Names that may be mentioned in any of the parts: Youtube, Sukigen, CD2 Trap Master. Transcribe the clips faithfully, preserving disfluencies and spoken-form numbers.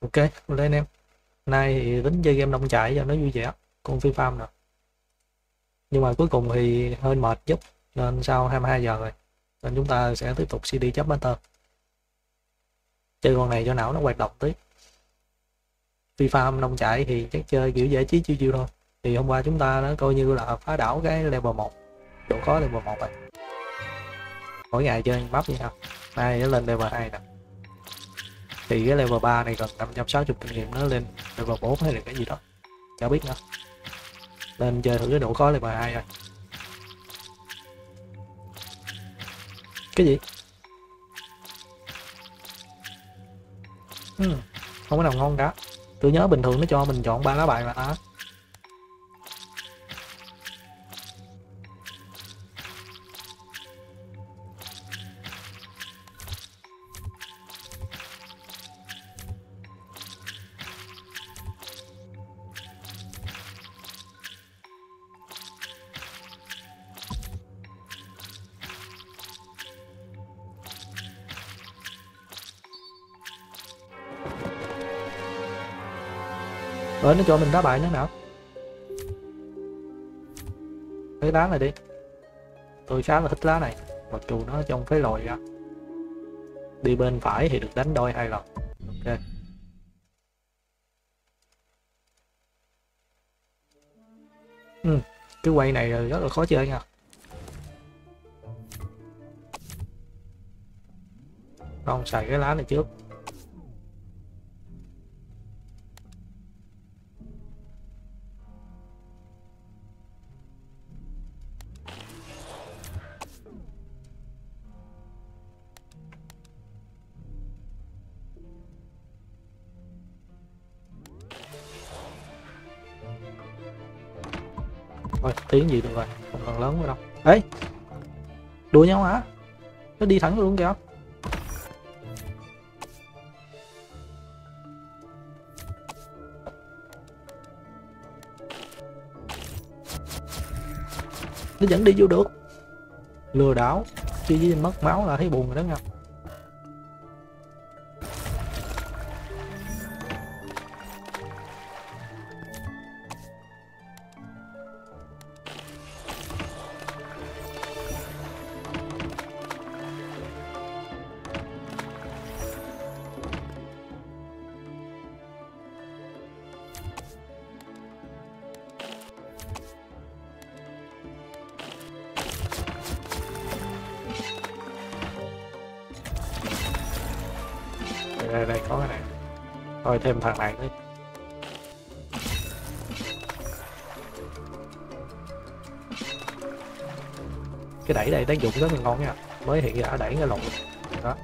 Ok, ok anh em. Nay thì tính chơi game nông trại cho nó vui vẻ, con Free Farm nè. Nhưng mà cuối cùng thì hơi mệt giúp, nên sau hai mươi hai giờ rồi, nên chúng ta sẽ tiếp tục xê đê Trap Master. Chơi con này cho não nó hoạt động tí. Free Farm nông trại thì chắc chơi kiểu giải trí chiêu chiêu thôi. Thì hôm qua chúng ta nó coi như là phá đảo cái level một, độ khó level một rồi. Mỗi ngày chơi bắp vậy hả? Nay nó lên level hai nè. Thì cái level ba này gần năm trăm sáu mươi kinh nghiệm, nó lên level bốn hay là cái gì đó, chả biết nữa. Nên chơi thử cái độ khó level hai rồi. Cái gì? Uhm, không có nào ngon cả. Tôi nhớ bình thường nó cho mình chọn ba lá bài mà ta. Rồi nó cho mình đá bài nữa nào. Lấy đá này đi. Tôi khá là thích lá này, mặc dù nó trong phế lồi ra. Đi bên phải thì được đánh đôi hai lần. Ok. Ừ, cái quay này rất là khó chơi nha. Không, xài cái lá này trước. Rồi, tiếng gì được rồi, không cần lớn nữa đâu. Ê, đùa nhau hả? Nó đi thẳng luôn kìa. Nó vẫn đi vô được. Lừa đảo, chứ với mất máu là thấy buồn rồi đó nha. Đây, đây có cái này. Thôi thêm thằng này nữa. Cái đẩy đây tác dụng rất là ngon nha. Mới hiện ra đẩy cái lộn. Đó.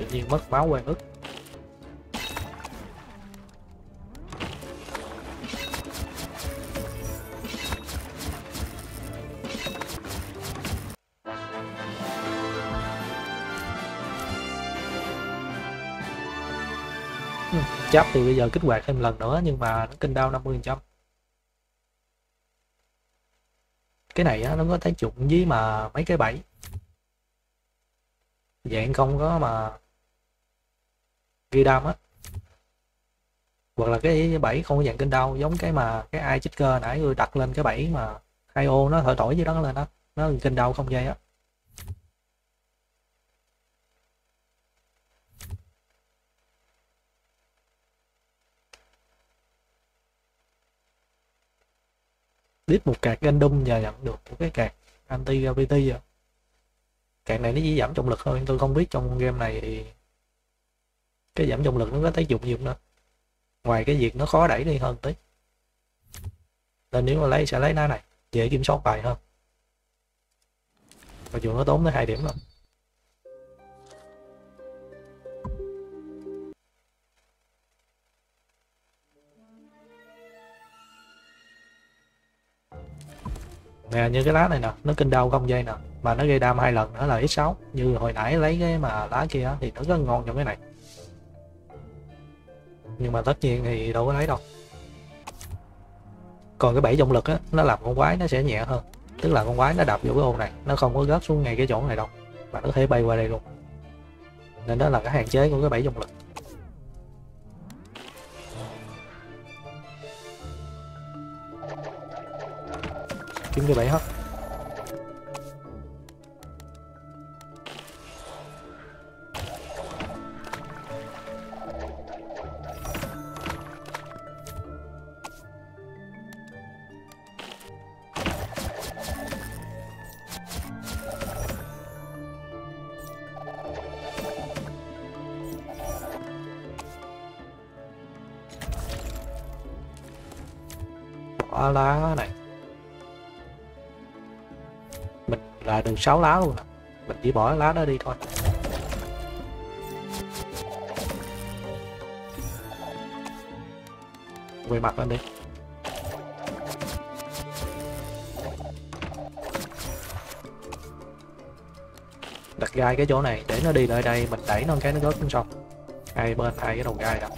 Tự nhiên mất máu quen ức. Ừ, chấp thì bây giờ kích hoạt thêm lần nữa nhưng mà nó kinh đau năm mươi phần trăm. Cái này á, nó có tác dụng với mà mấy cái bẫy. Dạng không có mà ghi đam á, hoặc là cái bẫy không có dạng kênh đau, giống cái mà cái ai chích cơ nãy tôi đặt lên cái bẫy mà hai ô nó thổi thổi dưới đó lên đó, nó kênh đau không dây á. Đít một cạc random và nhận được một cái cạc anti gravity rồi. Cạc này nó chỉ giảm trọng lực thôi, tôi không biết trong game này thì cái giảm trọng lực nó có tác dụng gì nữa, ngoài cái việc nó khó đẩy đi hơn tí. Nên nếu mà lấy sẽ lấy lá này, dễ kiểm soát bài hơn, mặc dù nó tốn tới hai điểm rồi. Nè, như cái lá này nè, nó kinh đau không dây nè, mà nó gây đam hai lần nữa là x sáu. Như hồi nãy lấy cái mà lá kia thì nó rất ngon trong cái này. nhưng mà tất nhiên thì đâu có lấy đâu. Còn cái bẫy trọng lực á, nó làm con quái nó sẽ nhẹ hơn, tức là con quái nó đập vô cái ô này nó không có rớt xuống ngay cái chỗ này đâu, mà nó có thể bay qua đây luôn, nên đó là cái hạn chế của cái bẫy trọng lực. Kiếm cái bẫy hết. Bỏ lá này, mình là được sáu lá luôn, mình chỉ bỏ lá đó đi thôi. Quay mặt lên đi. Đặt gai cái chỗ này để nó đi lại đây, mình đẩy nó cái nó rớt xuống sông. Hai bên hai cái đầu gai đó.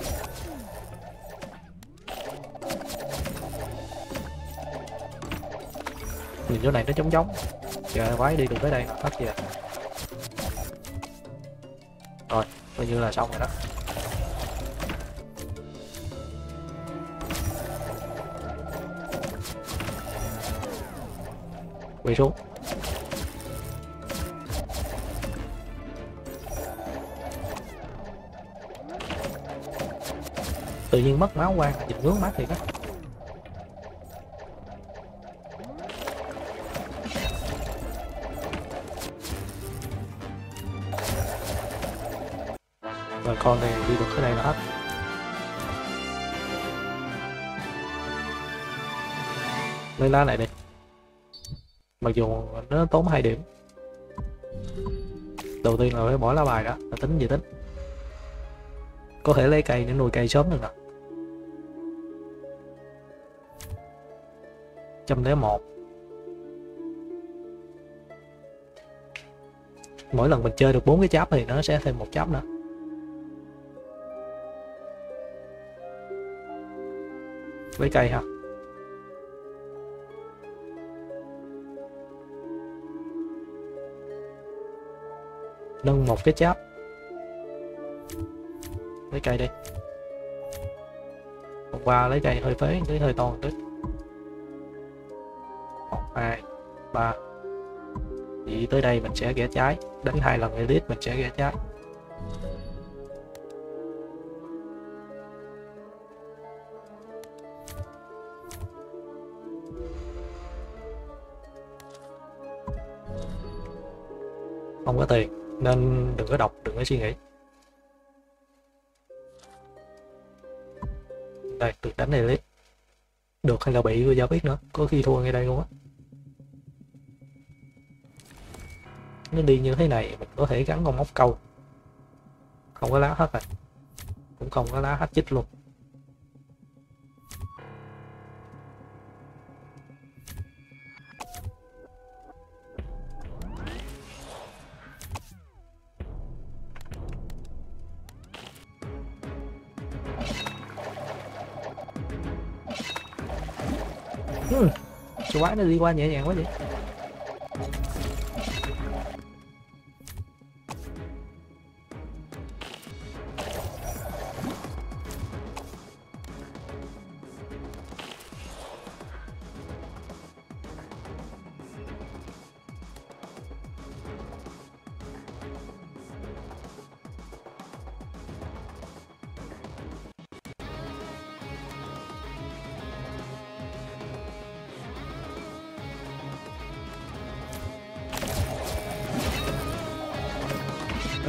Nhìn chỗ này nó trống trống, chờ quái đi được tới đây hết giờ. Rồi, coi như là xong rồi đó. Quay xuống. Tự nhiên mất máu quang, dịch ngứa mắt thiệt á. Rồi con này đi được cái này là hết. Lấy lá này đi. Mặc dù nó tốn hai điểm. Đầu tiên là phải bỏ lá bài đó, là tính gì tính. Có thể lấy cây để nuôi cây sớm được nè. một trăm lẻ một. Mỗi lần mình chơi được bốn cái cháp thì nó sẽ thêm một cháp nữa. Lấy cây hả? Nâng một cái cháp. Lấy cây đi. Hôm qua lấy cây hơi phế, lấy hơi to một tí. Một, hai, ba. Thì tới đây mình sẽ ghé trái. Đánh hai lần elite mình sẽ ghé trái. Không có tiền nên đừng có đọc, đừng có suy nghĩ. Đây, được đánh này đấy. Được hay là bị tôi giao biết nữa, có khi thua ngay đây luôn á. Nó đi như thế này, mình có thể gắn con móc câu. Không có lá hết rồi. Cũng không có lá hết chích luôn. Ừ, quái nó đi qua nhẹ nhàng quá vậy.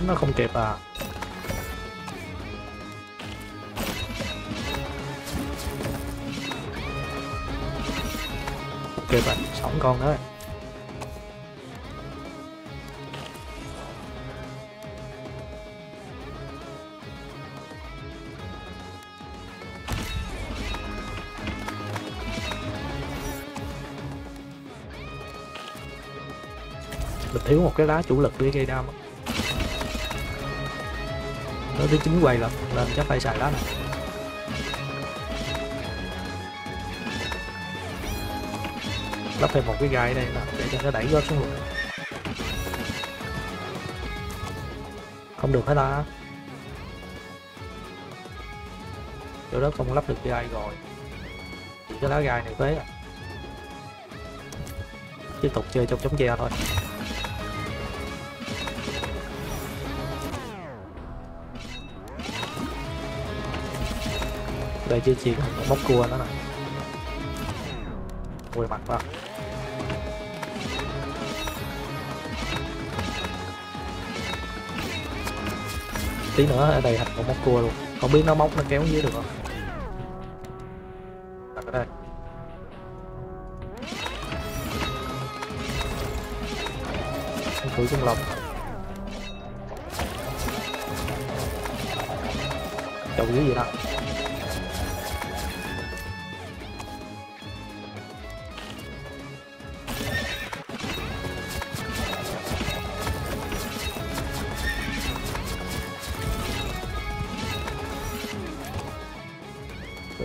Nó không kịp à. Kịp à, sống con nữa. Mình thiếu một cái lá chủ lực để gây đam. Nó tới chín quầy lận, nên chắc phải xài lá này. lắp thêm một cái gai đây để cho nó đẩy gót xuống luôn. Không được hả ta? Chỗ đó không lắp được cái gai rồi. Chỉ cái lá gai này phế à. Tiếp tục chơi trong chống tre thôi. Đây chưa chiến còn móc cua nữa nè. Ui mặt quá. Tí nữa ở đây thành con móc cua luôn. Không biết nó móc nó kéo dưới được không. Đặt ở đây. Thử trong lòng. Chậu dưới gì đâu.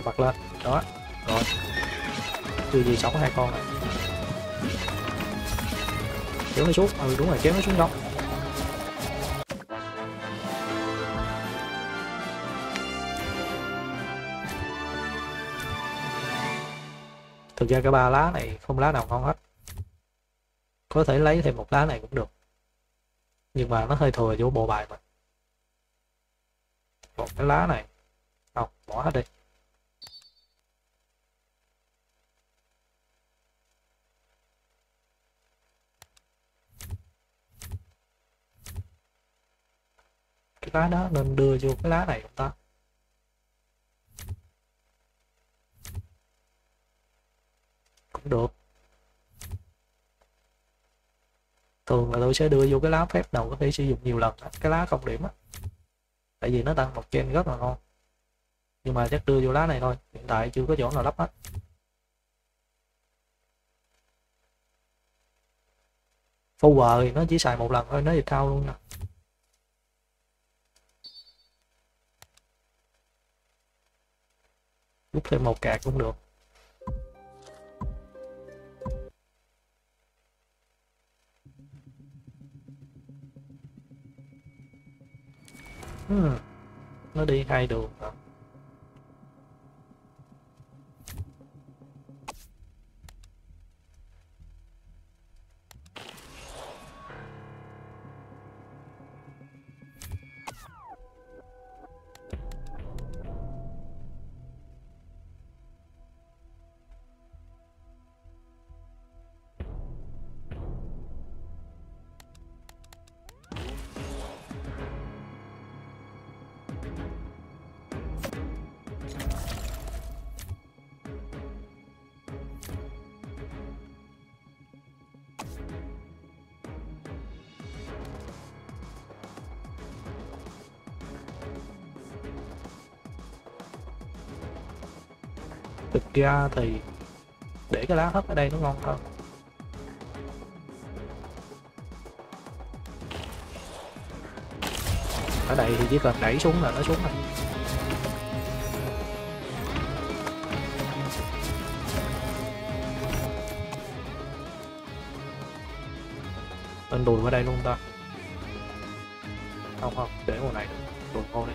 Bật lên đó rồi chưa gì sống hai con này kéo nó xuống. Ừ đúng rồi kéo nó xuống đó. Thực ra cả ba lá này không lá nào ngon hết, có thể lấy thêm một lá này cũng được nhưng mà nó hơi thừa vô bộ bài. Mà một cái lá này không bỏ hết đi. Cái lá đó nên đưa vô cái lá này chúng ta. Cũng được. Thường là tôi sẽ đưa vô cái lá phép đầu có thể sử dụng nhiều lần. Cái lá không điểm á. Tại vì nó tăng một gen rất là ngon. Nhưng mà chắc đưa vô lá này thôi. Hiện tại chưa có chỗ nào lắp hết. Power thì nó chỉ xài một lần thôi. Nó thì cao luôn nè. Rút thêm một cạc cũng được. Hmm. Nó đi hai đường rồi. Thực ra thì để cái lá hấp ở đây nó ngon hơn. Ở đây thì chỉ cần đẩy xuống là nó xuống này. Nên đùi ở đây luôn ta. Không không, để mùa này đùi khô đi.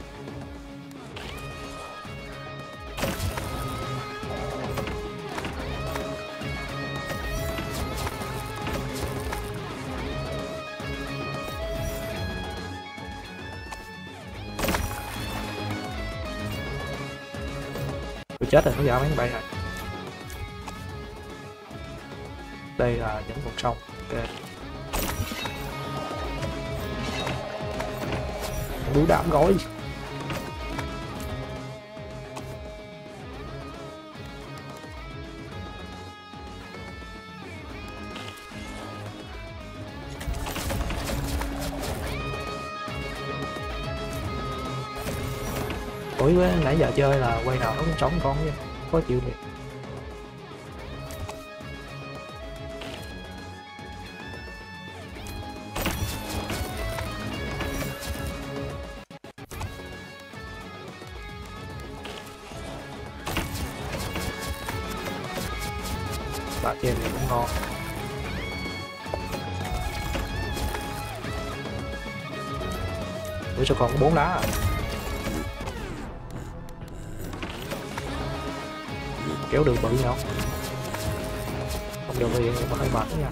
Chết rồi, nó ra mấy con bay này. Đây là những con sông. Ok. Đủ đảm gói. Với nãy giờ chơi là quay nào nó cũng trống con chứ khó chịu thiệt. 打剑也很好。Ủa sao còn có bốn lá à? Kéo đường bự nhau. Không được thì cũng hơi mệt nha.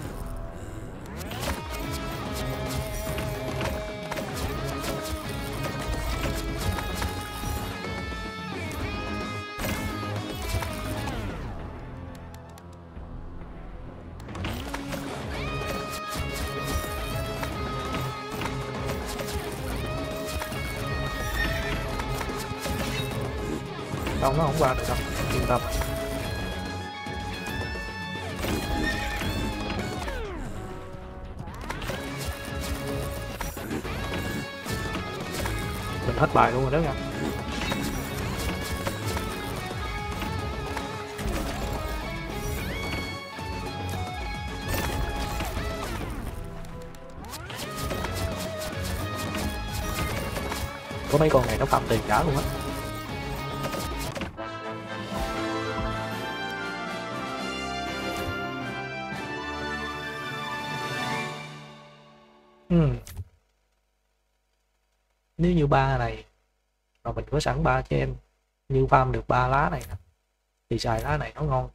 Không, nó không qua được đâu, yên tâm. Mình hết bài luôn rồi đó nha. Có mấy con này nó cầm tiền trả luôn á. Ừ. Nếu như ba này mà mình có sẵn ba cho em, như farm được ba lá này thì xài lá này nó ngon.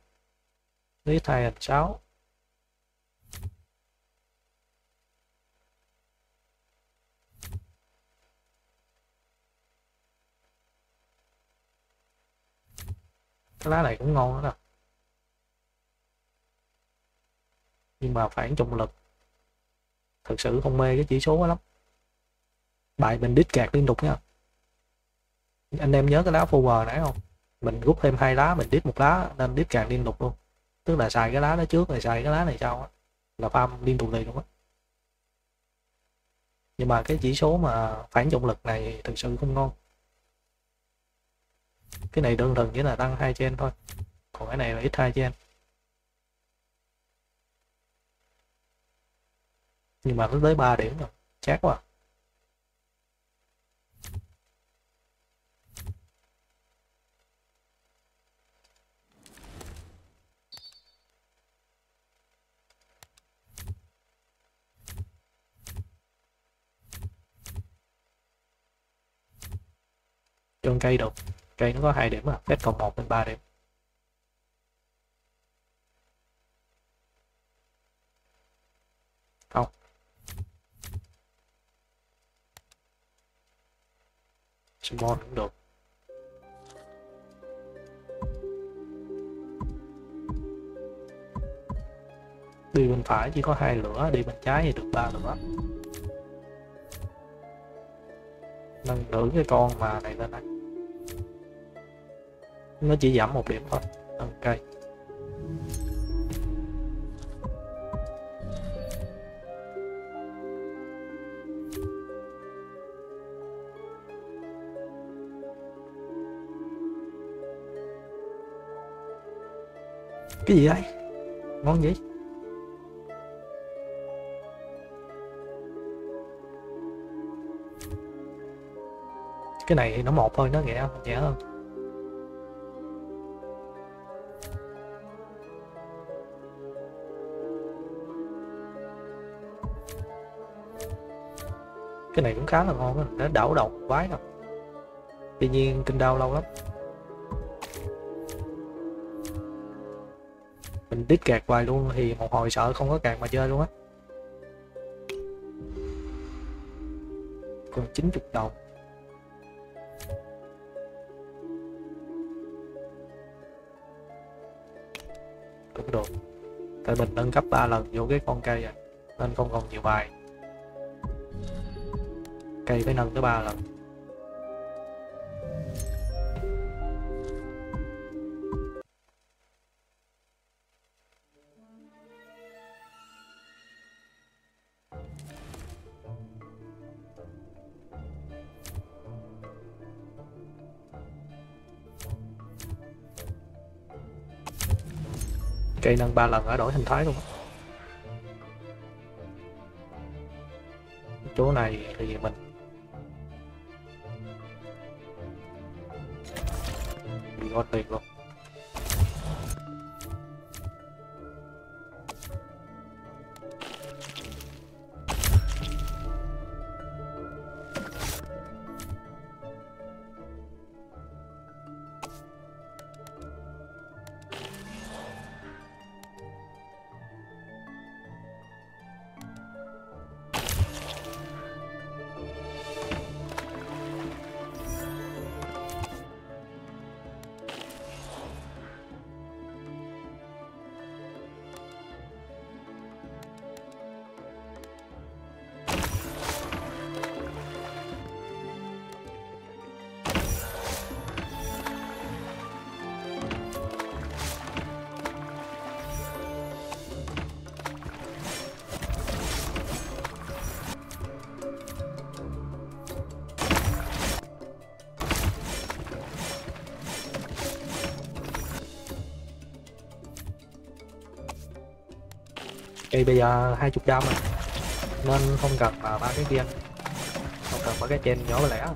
Lý thay hình sáu. Cái lá này cũng ngon đó, nhưng mà phản trọng lực thực sự không mê cái chỉ số lắm. Bài mình đít gạt liên tục nha anh em, nhớ cái lá power nãy không, mình rút thêm hai lá mình đít một lá nên đít gạt liên tục luôn, tức là xài cái lá đó trước rồi xài cái lá này sau á, là farm liên tục liền luôn á. Nhưng mà cái chỉ số mà phản trọng lực này thực sự không ngon, cái này đơn thuần chỉ là tăng hai gen thôi, còn cái này là ít hai gen. Nhưng mà nó tới ba điểm rồi, chát quá. Trong cây được, cây nó có hai điểm à, phép cộng một lên ba điểm. Không. Summon cũng được. Đi bên phải chỉ có hai lửa, đi bên trái thì được ba lửa. Nâng thử cái con mà này lên anh. Nó chỉ giảm một điểm thôi. Ok. Cái gì đấy? Món gì? Cái này thì nó một thôi, nó nhẹ, nhẹ hơn. Cái này cũng khá là ngon, nó đảo đầu quái rồi. Tuy nhiên kinh đau lâu lắm. Mình đít gạt hoài luôn thì một hồi sợ không có gạt mà chơi luôn á. Còn chín mươi đồng. Cũng được. Tại mình nâng cấp ba lần vô cái con cây rồi nên không còn nhiều bài. Cây phải nâng tới ba lần. Cây nâng ba lần đã đổi hình thái luôn. Chỗ này thì mình bị ngon tuyệt luôn. Đây bây giờ hai mươi dăm rồi, nên không gặp ba cái kia, không cần ba cái trên nhỏ lẻ.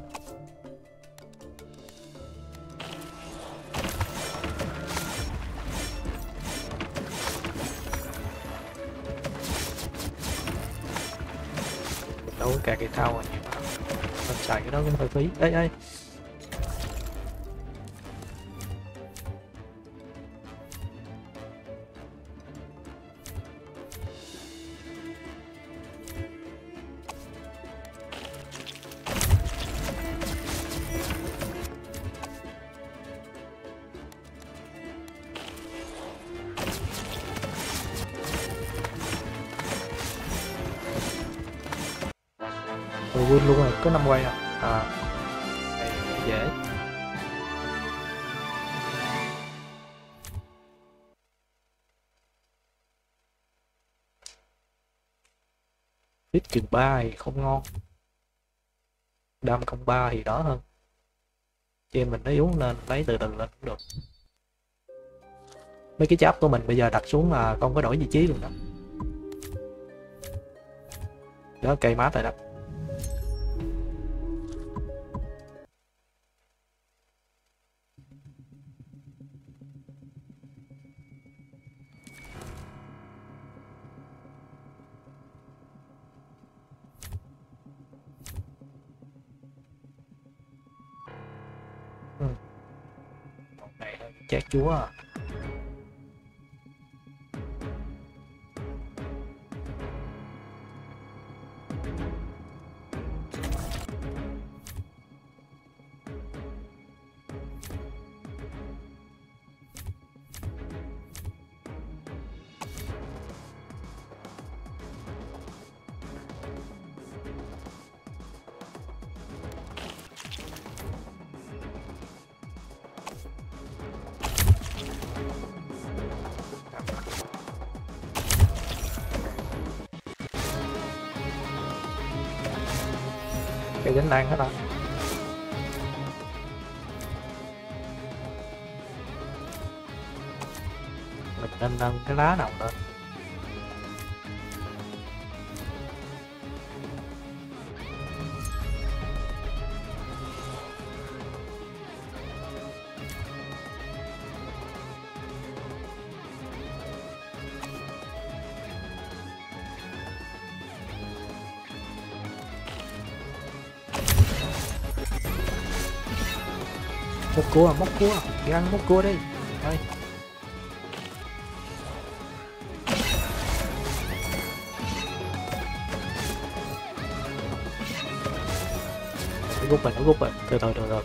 Đâu cả cái thao rồi, mình xài cái đó cũng hơi phí. Ê ê quên luôn rồi, có năm quay à, à dễ. Biết chừng ba thì không ngon, đam không ba thì đỡ hơn. Cho mình nó uống lên lấy từ từ lên cũng được. Mấy cái cháp của mình bây giờ đặt xuống là không có đổi vị trí luôn đó. Đó cây mát rồi đó. Chát chúa à. Cái gánh đan hết rồi. Mình nên nâng cái lá nào lên. Móc cua, móc cua, đi ăn móc cua đi. Đây. Nó gục mình, nó gục mình, từ từ từ từ.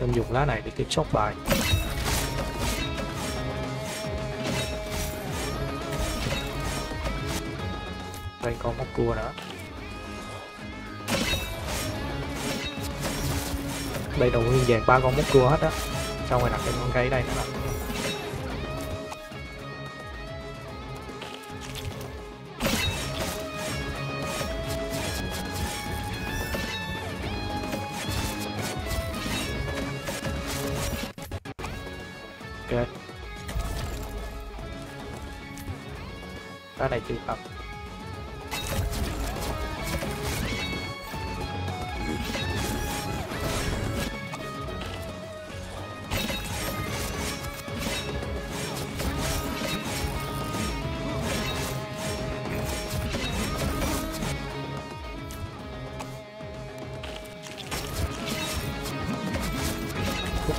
Nên dùng lá này để kiểm soát bài. Đây còn móc cua nữa. Đây đầu nguyên vàng ba con mút cua hết á, xong rồi đặt thêm con cây đây nữa. Ok, cái này chưa tập.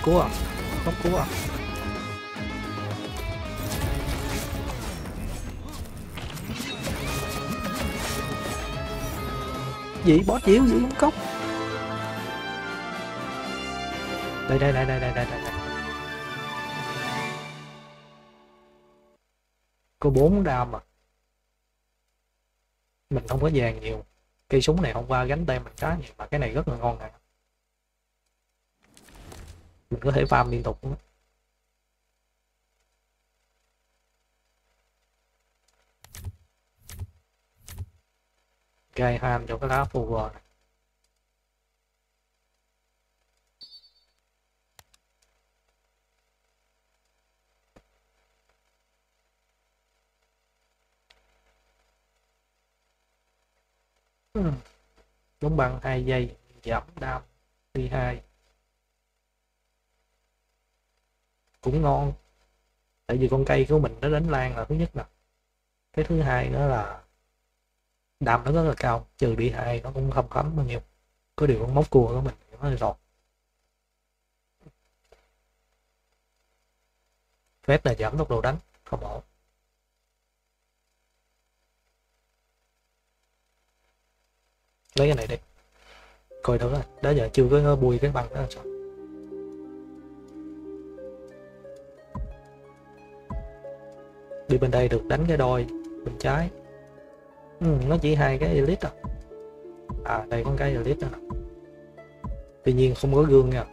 Cứu à? Không cứu à? Gì bó chiếu giữ uống cốc. Đây đây đây đây đây đây. Có bốn đam à. Mình không có vàng nhiều. Cây súng này hôm qua gánh tay mình khá nhiều mà cái này rất là ngon này. Mình có thể farm liên tục nữa. Ok, farm cho cái lá phù này. đóng băng hai giây, giảm đam đi hai, cũng ngon. Tại vì con cây của mình nó đánh lan là thứ nhất nè, cái thứ hai nữa là đam nó rất là cao, trừ đi hai nó cũng không khấm bao nhiêu. Có điều con móc cua của mình nó hơi rọt. Phép là giảm tốc độ đánh không ổn. Lấy cái này đi, coi thử là đó giờ chưa có bùi cái bằng đó là sao. Đi bên đây được đánh cái đôi bên trái. Ừ, nó chỉ hai cái elite à. À đây con cái elite à. Tuy nhiên không có gương nha.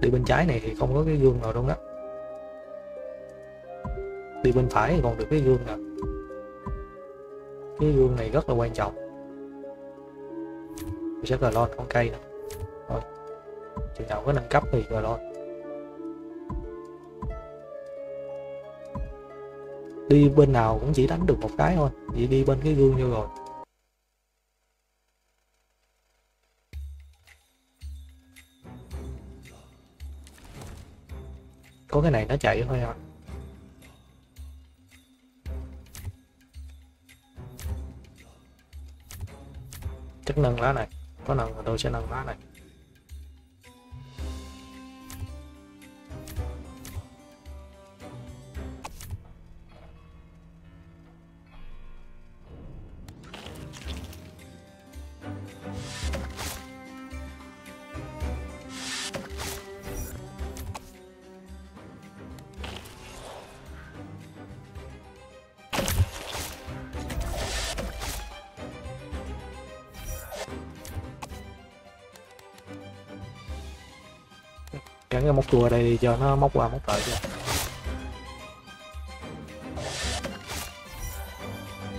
Đi bên trái này thì không có cái gương nào đâu đó. Đi bên phải thì còn được cái gương nè. Cái gương này rất là quan trọng. Mình sẽ clone con cây nè. Thôi chừng nào có nâng cấp thì clone. Đi bên nào cũng chỉ đánh được một cái thôi, vậy đi bên cái gương vô rồi. Có cái này nó chạy thôi à. Chắc nâng lá này, có nâng tôi sẽ nâng lá này. Gắn cái móc cua đây đi cho nó móc qua móc lại cho.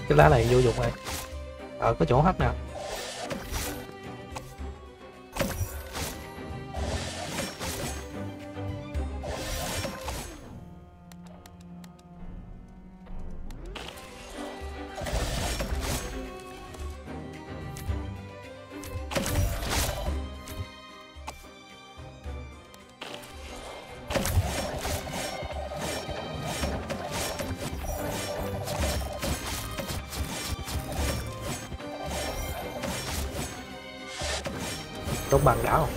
Cái lá này vô dụng này. Ở có chỗ hấp nè. Đốt bằng đá không?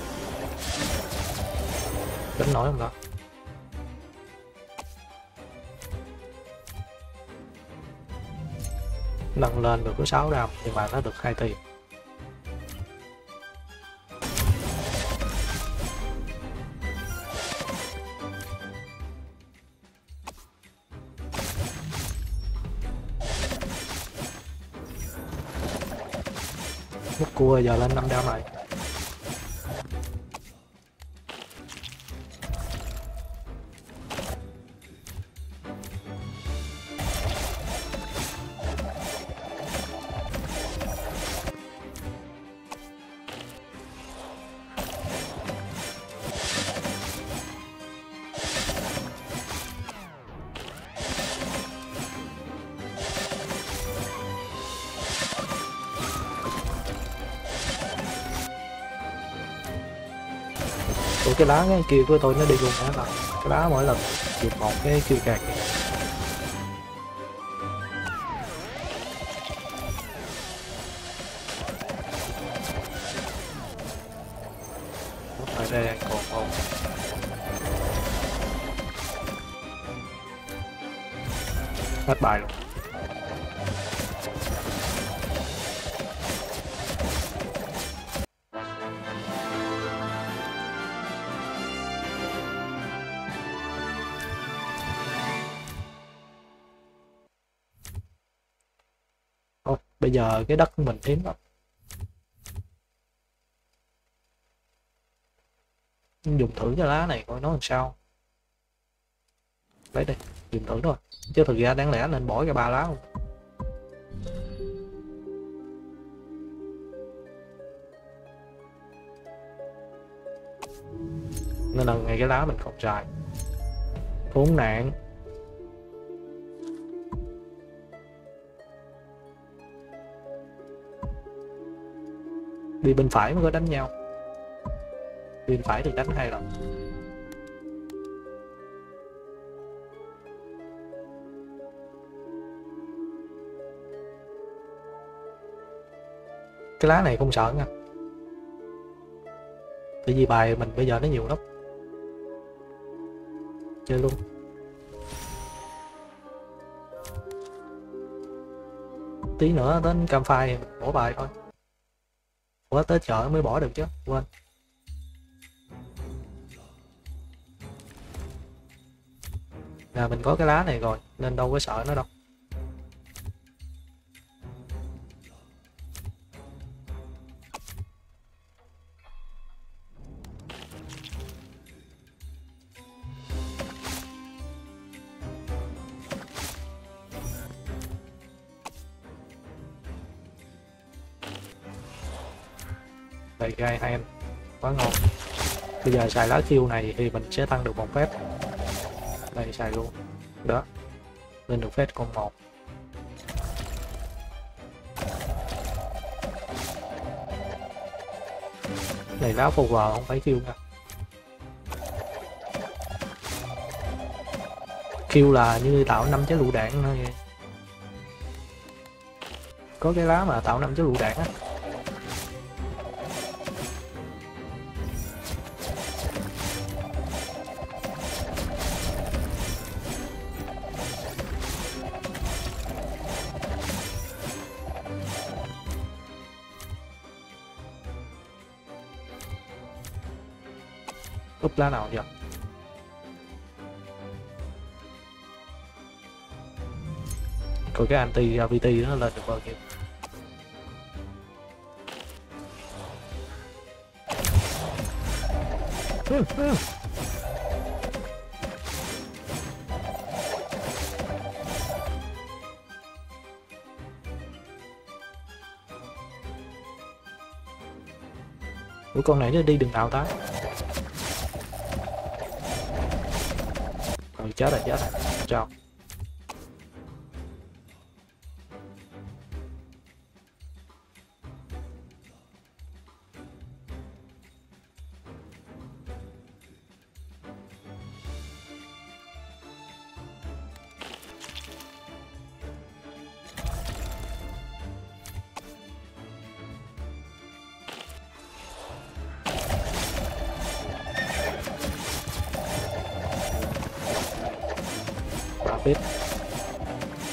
Đánh nổi không đó? Nâng lên được có sáu đam nhưng mà nó được hai tiền. Múc cua giờ lên năm đam này. Cái lá cái kia của tôi nó đi luôn hả bạn? Cái lá mỗi lần chụp một cái kia cạc. Lúc này đây còn không. Hết bài luôn. Bây giờ cái đất của mình hiếm lắm. Dùng thử cái lá này coi nó làm sao. Lấy đây, dùng thử thôi. Chứ thực ra đáng lẽ nên bỏ cái ba lá không? Nên là ngay cái lá mình còn dài. Khốn nạn. đi bên phải mới có đánh nhau, bên phải thì đánh hay lắm. Cái lá này không sợ nha, tại vì bài mình bây giờ nó nhiều lắm. Chơi luôn. Tí nữa đến cam phai bỏ bài thôi. Ủa tới chợ mới bỏ được chứ, quên. Là mình có cái lá này rồi nên đâu có sợ nó đâu. Đây gai hai em quá ngon. Bây giờ xài lá chiêu này thì mình sẽ tăng được một phép. Đây xài luôn đó, lên được phép con một. Này lá phù vờ không phải chiêu nha, chiêu là như tạo năm trái lựu đạn thôi. Có cái lá mà tạo năm trái lựu đạn á. Úp lá nào vậy? Coi cái anti vê tê nó lên được bao nhiêu. Ừ, ừ. Ủa con này nó đi đường nào ta? Chết rồi, chết rồi, chào.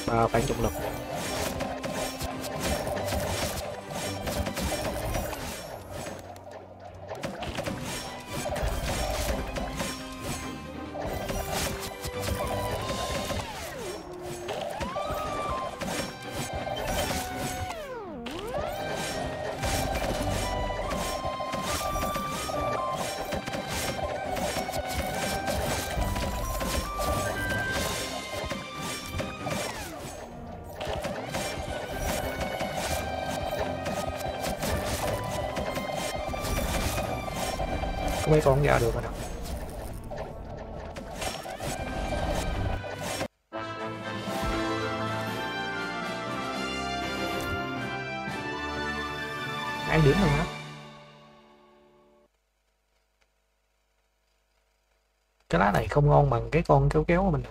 Và phản trọng lực. Mấy con ra được rồi nè. Hai điểm rồi hả? Cái lá này không ngon bằng cái con kéo kéo của mình.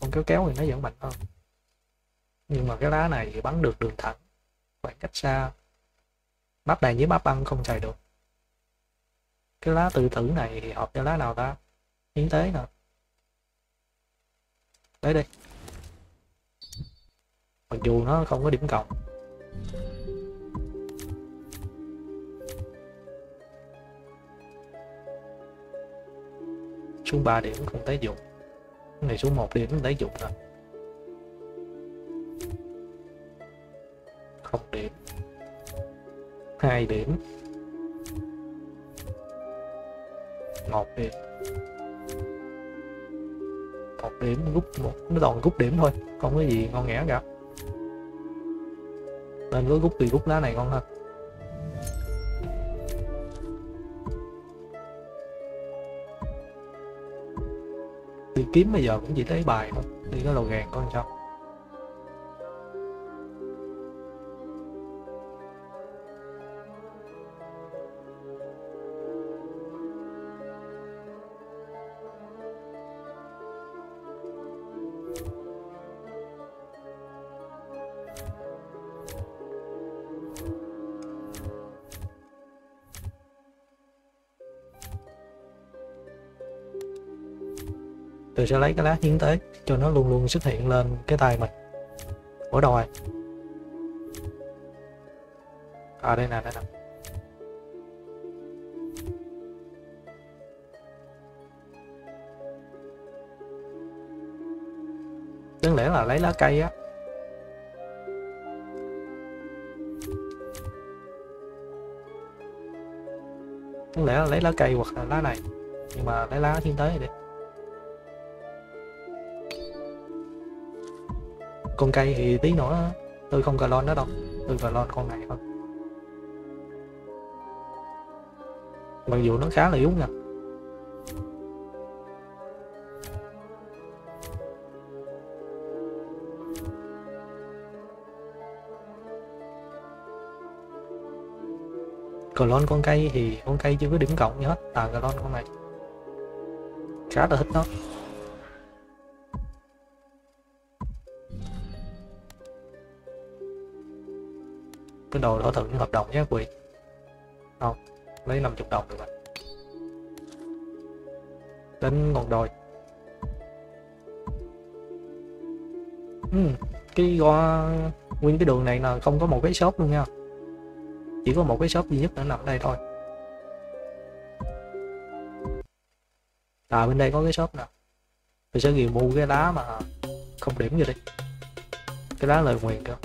Con kéo kéo thì nó vẫn mạnh hơn. Nhưng mà cái lá này thì bắn được đường thẳng, khoảng cách xa. Map này với map băng không xài được. Cái lá tự tử này thì hợp cho lá nào ta? Hiến tế nè. Tới đi. Mặc dù nó không có điểm cộng. Xuống ba điểm không tới dụng. Cái này xuống một điểm không tới dụng rồi. Không điểm. Hai điểm. Một điểm, một điểm rút một, nó toàn rút điểm thôi, không có gì ngon nghẻ cả. Nên cứ rút thì rút lá này ngon hơn. Đi kiếm bây giờ cũng chỉ lấy bài thôi, đi có lò gàng coi sao. Tôi sẽ lấy cái lát hiến tế cho nó luôn luôn xuất hiện lên cái tay mình. Ủa đâu rồi? À đây nè, đây nè. Đáng lẽ là lấy lá cây á. Đáng lẽ là lấy lá cây hoặc là lá này. Nhưng mà lấy lá thiên tới đi. Con cây thì tí nữa tôi không clone nó đâu. Tôi clone con này thôi. Mặc dù nó khá là yếu nha. Clone con cây thì con cây chưa có điểm cộng gì hết, tà clone con này khá là thích nó. Cái đồ thỏa thuận hợp đồng nhé quỳ. Không, lấy năm mươi đồng được rồi. Đến ngọn đồi. uhm, Cái go... nguyên cái đường này là không có một cái shop luôn nha. Chỉ có một cái shop duy nhất nó nằm ở đây thôi. À bên đây có cái shop nè. Tôi sẽ ghi mua cái đá mà không điểm vô đi. Cái đá lời nguyền kìa.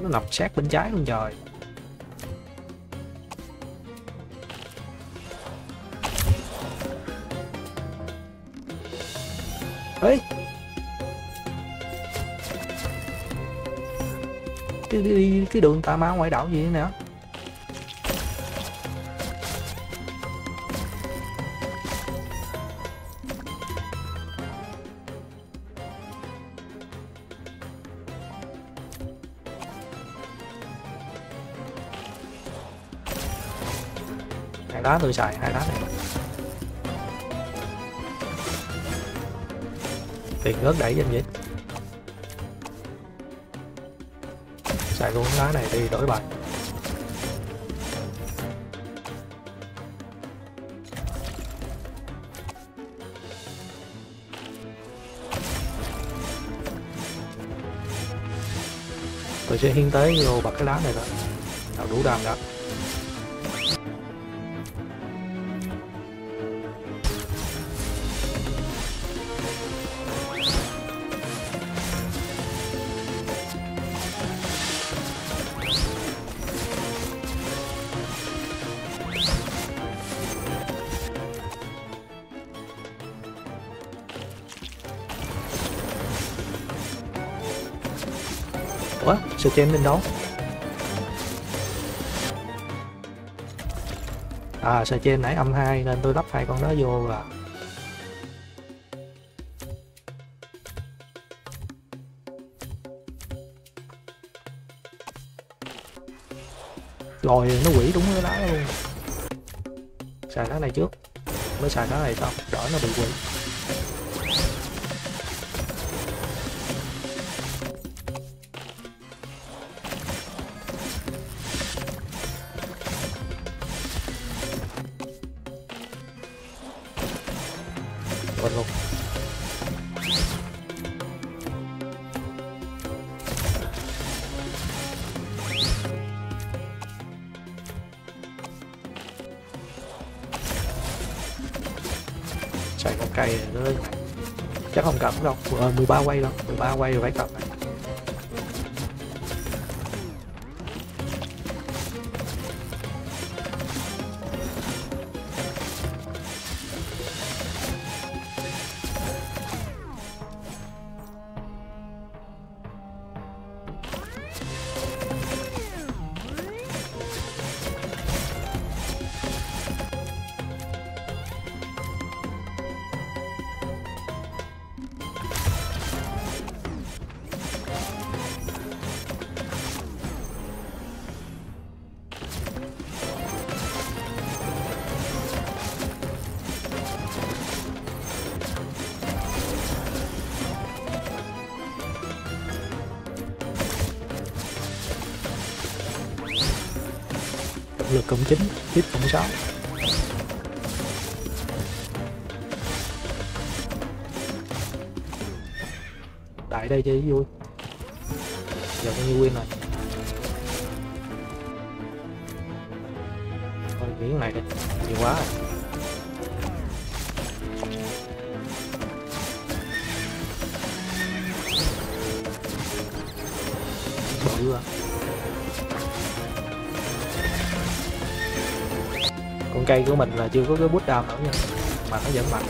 Nó nằm sát bên trái luôn trời. Ê cái, cái, cái đường tà ma ngoại đạo gì nữa. Đá tôi xài hai đá này tiền ngớt đẩy danh vậy. Xài luôn đá này đi đổi bài. Tôi sẽ hiến tế vô bật cái đá này rồi tạo đủ đam đó. Quá, sờ chém bên đó. À, sờ chém nãy âm hai nên tôi lắp hai con đó vô là. Rồi nó quỷ đúng cái đá luôn. Xài đá này trước, mới xài đá này xong, đỡ nó bị quỷ. Luôn. Chạy một cây nữa chắc không cầm đâu. Ờ, mười ba quay đâu, mười ba quay rồi phải cầm này. động lực cộng chín, tiếp cộng sáu. Tại đây chơi vui. Giờ coi như win rồi. Thôi miếng này đi, nhiều quá rồi. Bự à. Con cây của mình là chưa có cái bút đao nữa nha, mà nó vẫn mạnh.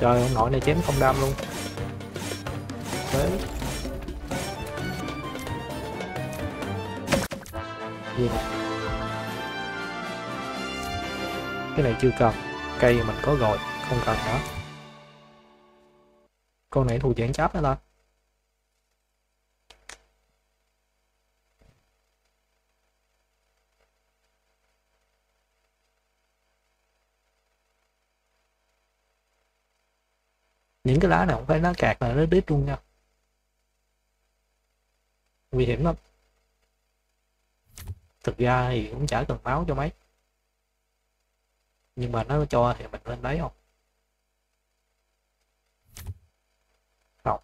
Trời, ông nội này chém không đam luôn. Đấy. Gì này? Cái này chưa cần. Cây mình có rồi, không cần nữa. Con này thuộc dạng cháp đó ta. Những cái lá này không phải lá cạc là nó đít luôn nha, nguy hiểm lắm. Thực ra thì cũng chả cần máu cho mấy, nhưng mà nó cho thì mình lên lấy không không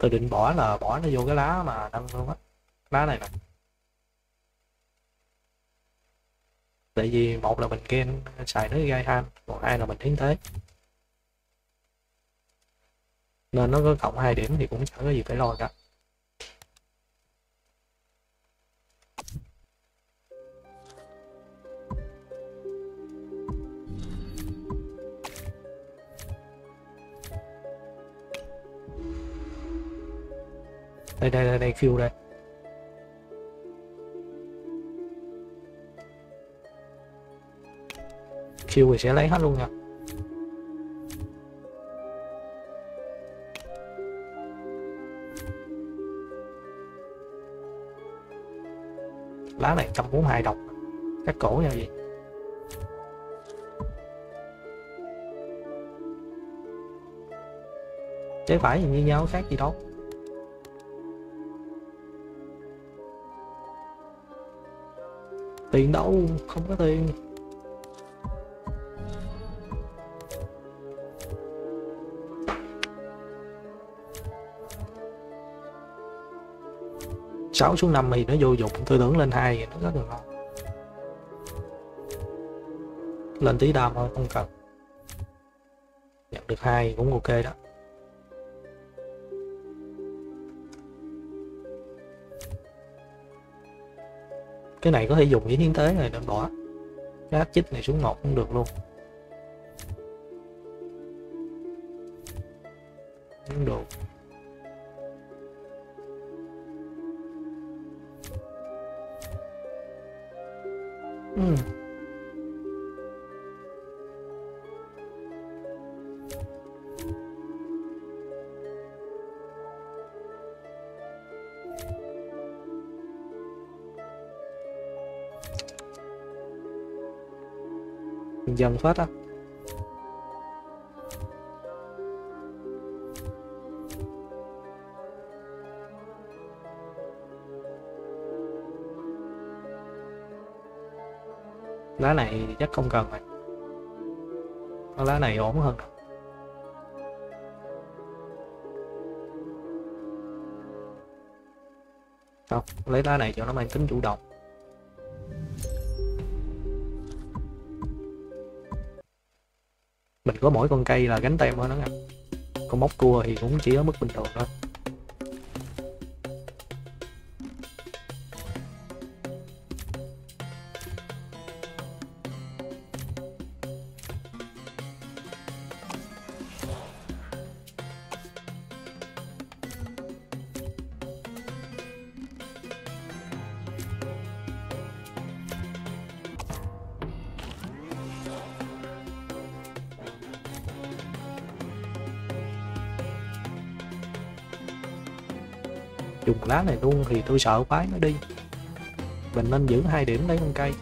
tôi định bỏ là bỏ nó vô cái lá mà đâm luôn á, lá này nè. Tại vì một là mình ghen xài nó gai ham, còn hai là mình hiến thế, nên nó có cộng hai điểm thì cũng chẳng có gì phải lo cả. Đây đây đây đây, Q đây. Q thì sẽ lấy hết luôn nha. Lá này một trăm bốn mươi hai độc. Cắt cổ nha gì. Chứ phải như nhau khác gì đâu. Tiền đâu, không có tiền. sáu xuống năm thì nó vô dụng, tôi tưởng lên hai thì nó rất là ngon. Lên tí đam thôi, không cần. Nhận được hai cũng ok đó. Cái này có thể dùng với thiên tế này, nên bỏ cái áp chích này xuống một cũng được luôn, cũng được. uhm. Dần phát á. Lá này thì chắc không cần rồi. Lá này ổn hơn. Không, lấy lá này cho nó mang tính chủ động. Mình có mỗi con cây là gánh tem thôi đó nha. Con móc cua thì cũng chỉ ở mức bình thường thôi. dùng lá này luôn thì tôi sợ quái nó đi. Mình nên giữ hai điểm lấy con cây.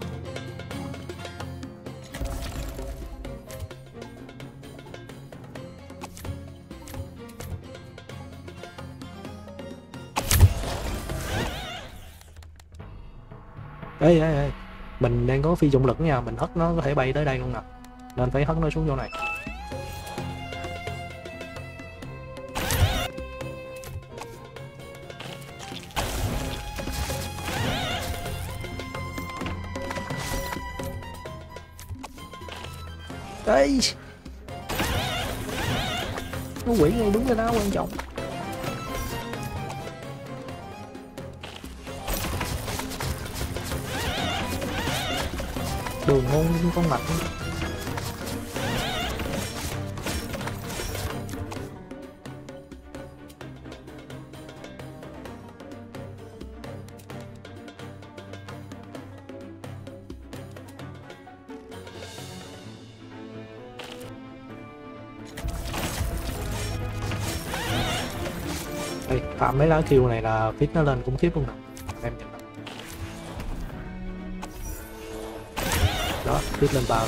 Ê, ê, ê. Mình đang có phi trọng lực nha, mình hất nó có thể bay tới đây luôn nè, nên phải hất nó xuống chỗ này. Ê, nó quỷ ngay đứng cái đá quan trọng. Đường hôn con mặt. Đây, phạm mấy lá kiều này là fit nó lên cũng khiếp luôn nè. Em nhìn nè. Đó, fit lên vào.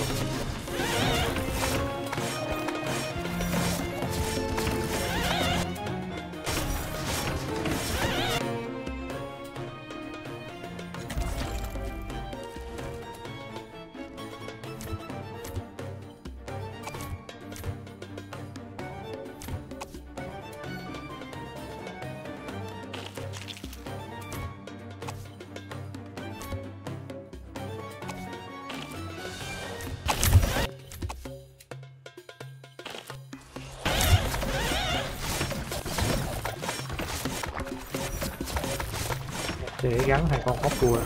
Để gắn hai con ốc cua.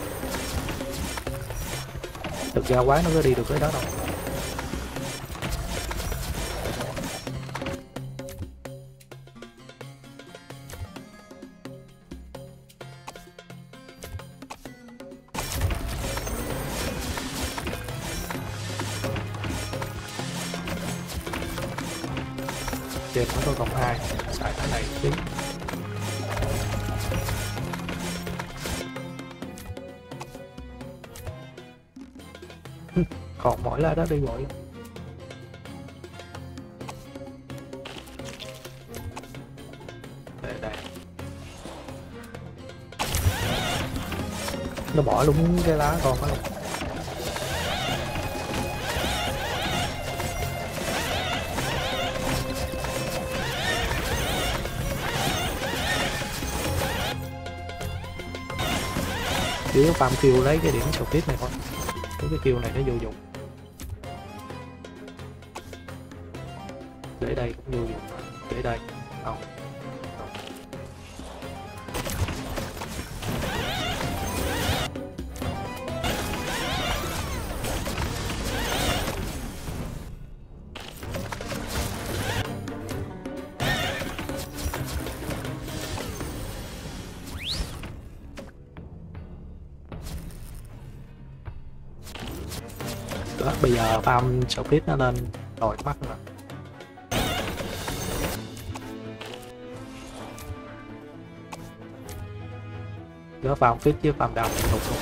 Thực ra quái nó có đi được tới đó đâu. Trên của tôi cộng hai, xài cái này tí. Còn mỗi là đó đi gọi. Đây, đây. Nó bỏ đúng cái lá còn phải không? Chứ farm kill lấy cái điểm sầu tiếp này thôi. Cái cái kill này nó vô dụng. Để đây cũng vô dụng. Để đây. Không. Không. Đó, bây giờ farm split nó lên đòi mắt rồi. Nó vào phít chứ phàm đào không không.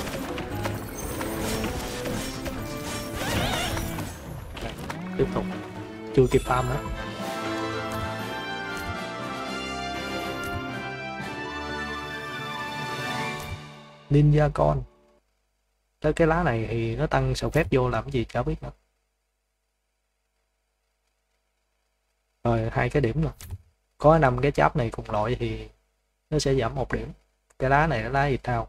Tiếp tục. Chưa kịp farm nữa. Ninja con. Tới cái lá này thì nó tăng sầu phép vô làm cái gì chả biết nữa. Rồi hai cái điểm rồi. Có năm cái cháp này cùng loại thì nó sẽ giảm một điểm. Cái lá này nó lá gì tao.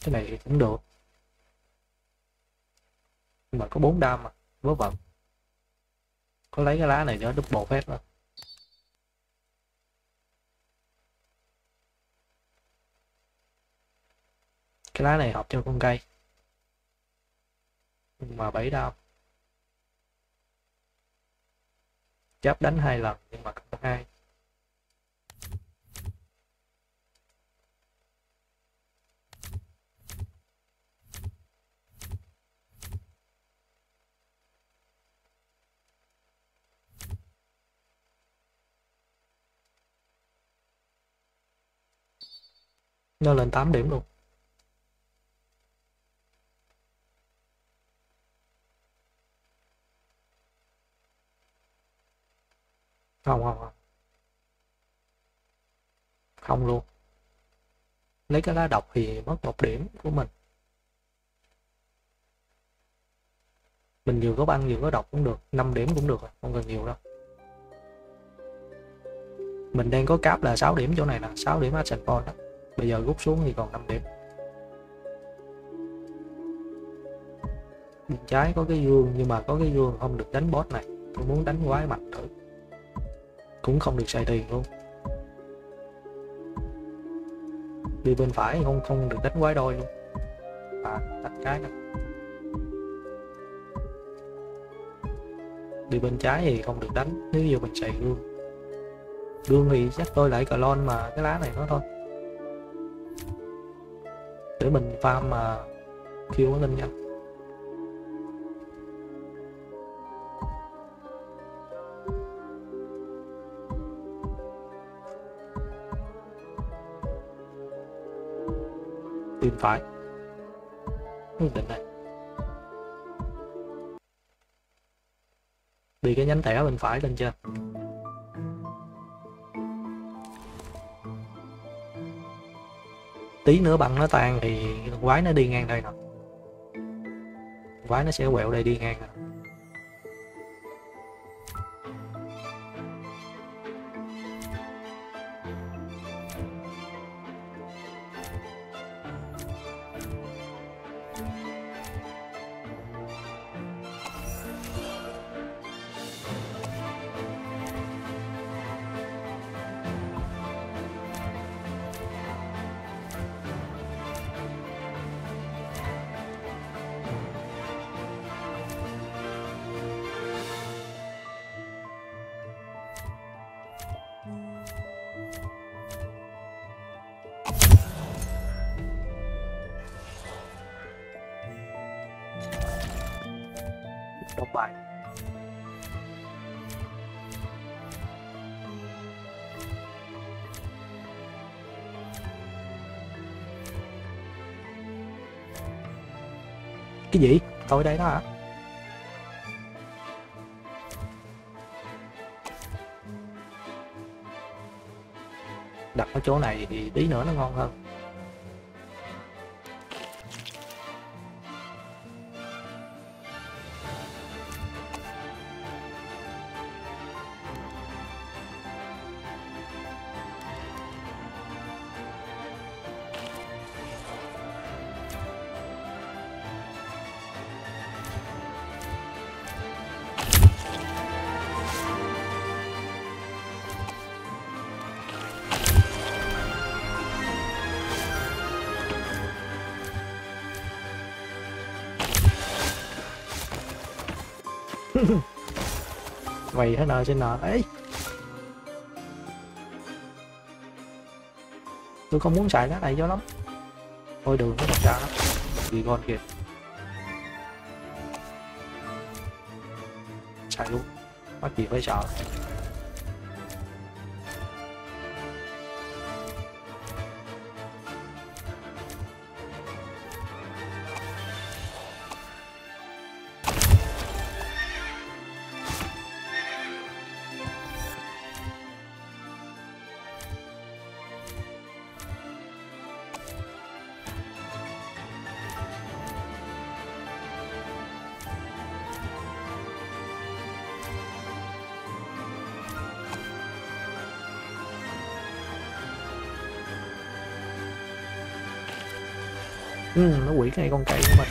Cái này cũng được. Nhưng mà có bốn đam mà, vớ vẩn. Có lấy cái lá này nữa double phép đó. Cái lá này hợp cho con cây. Nhưng mà bảy đam. Cháp đánh hai lần nhưng mà không hai. nó lên tám điểm luôn. Không không không không luôn, lấy cái lá độc thì mất một điểm của mình. Mình vừa có băng vừa có độc cũng được, năm điểm cũng được rồi, không cần nhiều đâu. Mình đang có cáp là sáu điểm, chỗ này là sáu điểm action point đó. Bây giờ rút xuống thì còn năm điểm. Bên trái có cái gương, nhưng mà có cái gương không được đánh boss này, tôi muốn đánh quái mạnh thử. Cũng không được xài tiền luôn. Đi bên phải không không được đánh quái đôi luôn. Và đánh cái này. Đi bên trái thì không được đánh, nếu như mình xài gương. Gương thì chắc tôi lại cờ lon mà cái lá này nó thôi. Để mình farm mà kêu nó lên nhanh. Tìm phải quyết định này, đi cái nhánh tẻ bên phải lên trên. Tí nữa băng nó tan thì quái nó đi ngang đây nè, quái nó sẽ quẹo đây đi ngang nè. Đọc bài cái gì tôi đây đó hả? Đặt ở chỗ này thì tí nữa nó ngon hơn. Quầy thế nào trên nợ ấy, tôi không muốn xài lá này cho lắm. Ôi đường nó đập ra lắm vì con kìa, xài luôn mắc gì phải sợ. Ừ, nó quỷ ngay con cây của mình.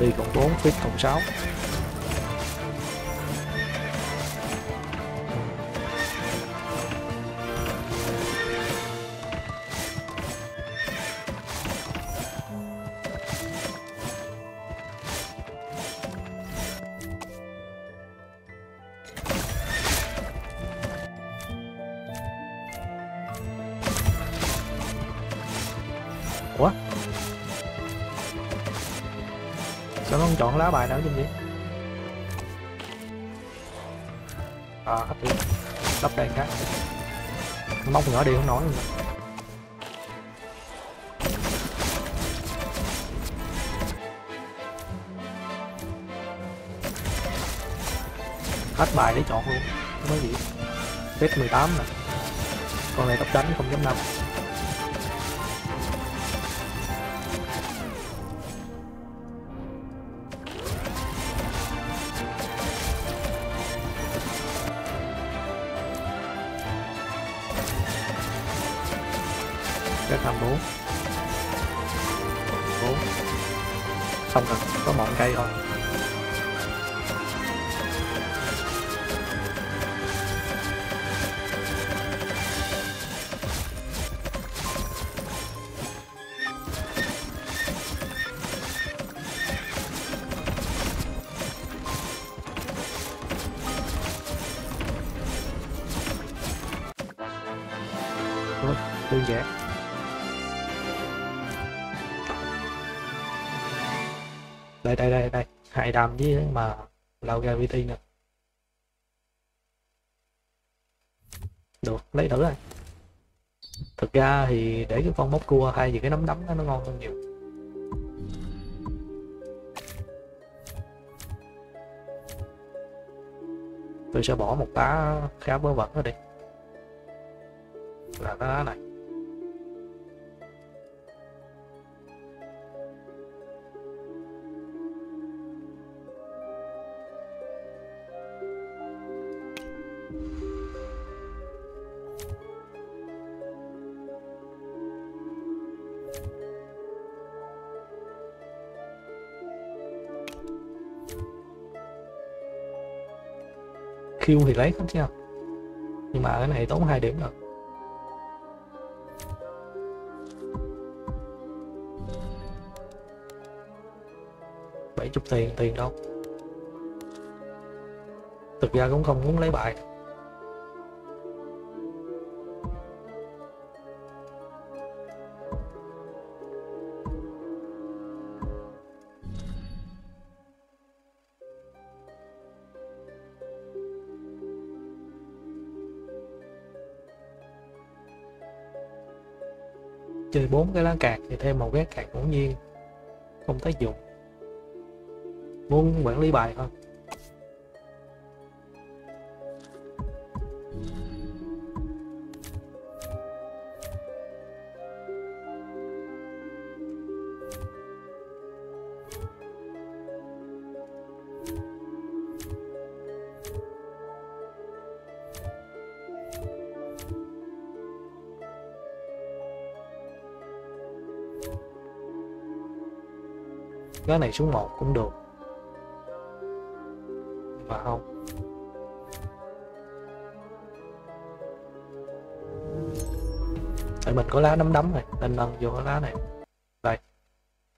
Đi cộng bốn, quýt cộng sáu. Ủa? Sao nó không chọn lá bài nào chứ vậy? À, hấp đi. Đắp đèn cái. Móc nhỏ đi không nói nữa. Hết bài để chọn luôn. Mới gì? Tết mười tám nè. Con này tốc đánh không chấm năm. Cái thăm bốn bốn xong rồi, có mọn cây thôi. Ủa, đơn giản. Đây đây đây đây, hại đàm với mà lao ra vê tê nè. Được, lấy thử rồi. Thực ra thì để cái con móc cua hay gì cái nấm đấm đó, nó ngon hơn nhiều. Tôi sẽ bỏ một tá khá vớ vẩn ở đây. Là tá này. Q thì lấy không sao, nhưng mà cái này tốn hai điểm rồi. Bảy chục tiền, tiền đâu. Thực ra cũng không muốn lấy bài. Chơi bốn cái lá cạc thì thêm một cái cạc ngẫu nhiên không tác dụng, muốn quản lý bài thôi. Cái này xuống một cũng được mà không. Tại mình có lá nấm đấm này nên nâng vô cái lá này. Đây,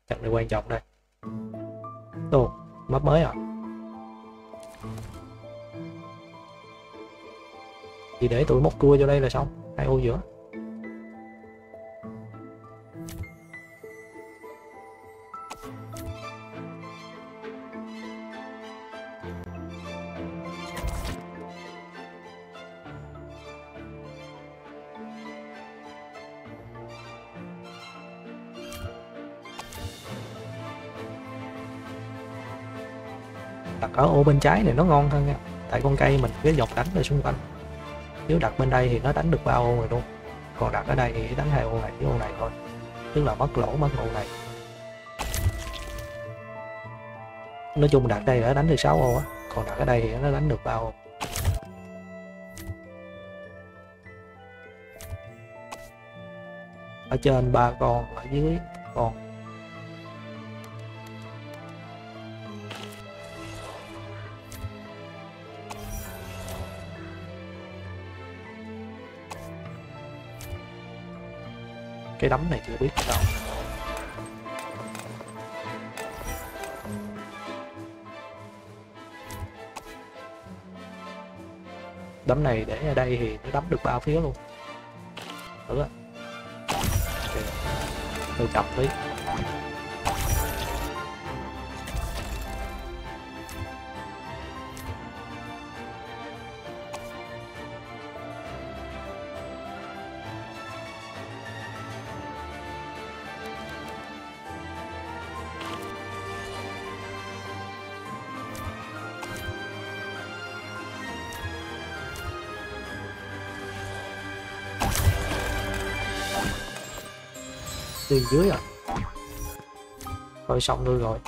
trận này quan trọng đây. Đồ, map mới à? Thì để tụi móc cua vô đây là xong, hai ô giữa. Đặt ở ô bên trái này nó ngon hơn nha, tại con cây mình cứ dọc đánh ra xung quanh. Nếu đặt bên đây thì nó đánh được ba ô rồi luôn, còn đặt ở đây thì đánh hai ô này với ô này thôi, tức là mất lỗ mất ô này. Nói chung đặt đây đã đánh được sáu ô á, còn đặt ở đây thì nó đánh được ba ô. Ở trên ba con, ở dưới một con. Cái đấm này chưa biết đâu. Đấm này để ở đây thì nó đấm được ba phía luôn. Thử ạ. Hơi chậm tí. Đi dưới rồi. Thôi xong luôn rồi.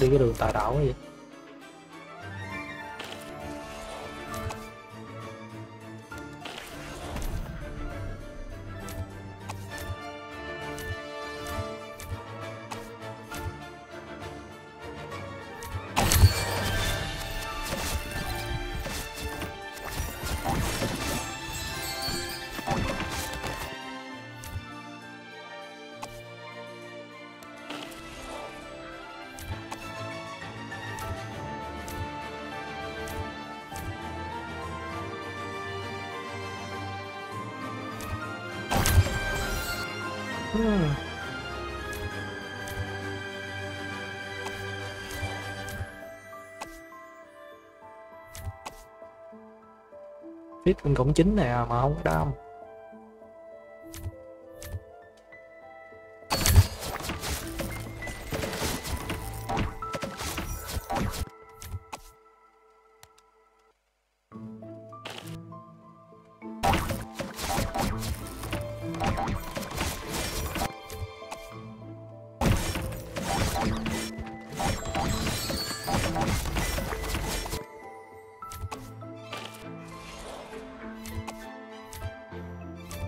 Đi cái đường tà đảo cái gì. Biết mình cũng chính nè mà không có đam.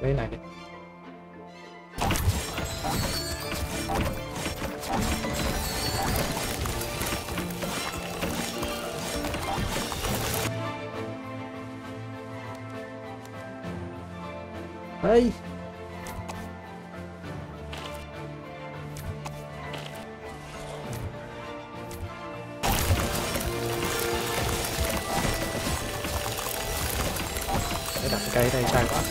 Cái này đi. Hey. Để đặt cây đây sai quá.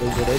Tôi vừa để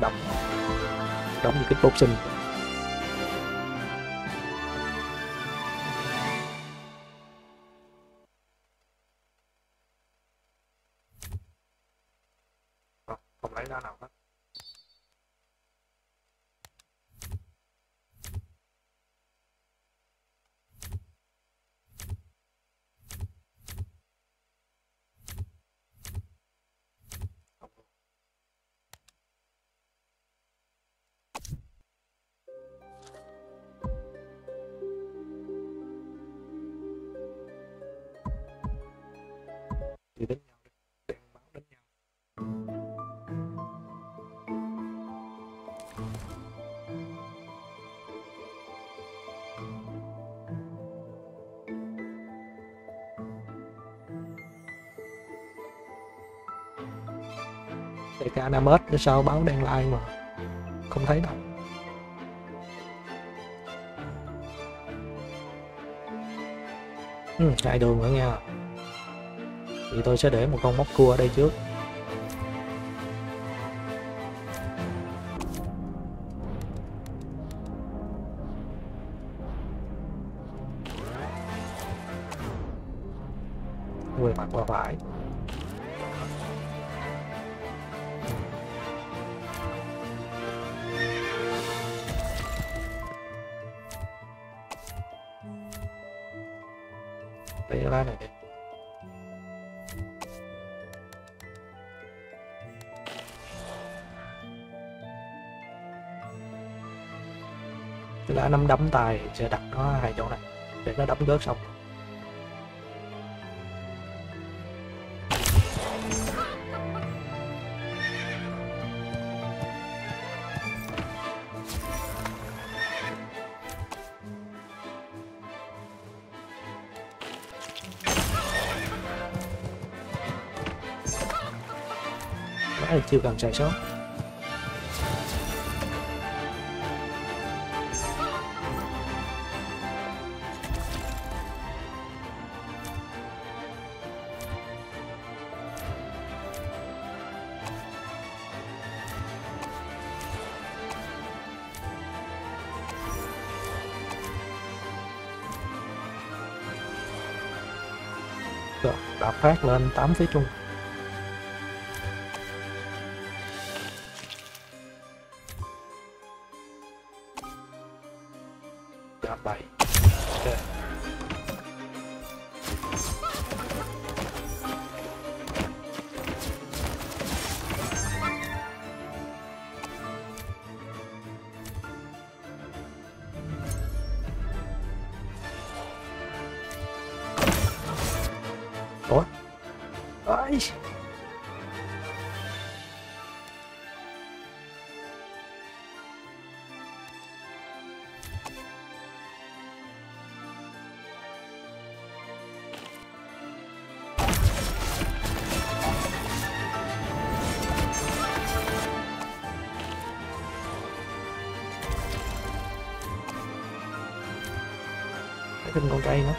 Đậm đóng như cái bốc sinh. Không, không lấy ra nào hết. Thì đánh nhau, đánh máu, đánh nhau. tê ca Namut để sao báo đang like mà không thấy đâu. Ừ, hai đường nữa nha. Thì tôi sẽ để một con móc cua ở đây trước. Người mặt qua phải. Để cái lá này đi. Cái lá nắm đấm tài sẽ đặt nó hai chỗ này để nó đấm gớt xong. Đấy, chưa cần chạy sót. Rồi, đạp phát lên tám phía trung. bảy. Okay. Ủa? Ây. Thêm con cây nữa.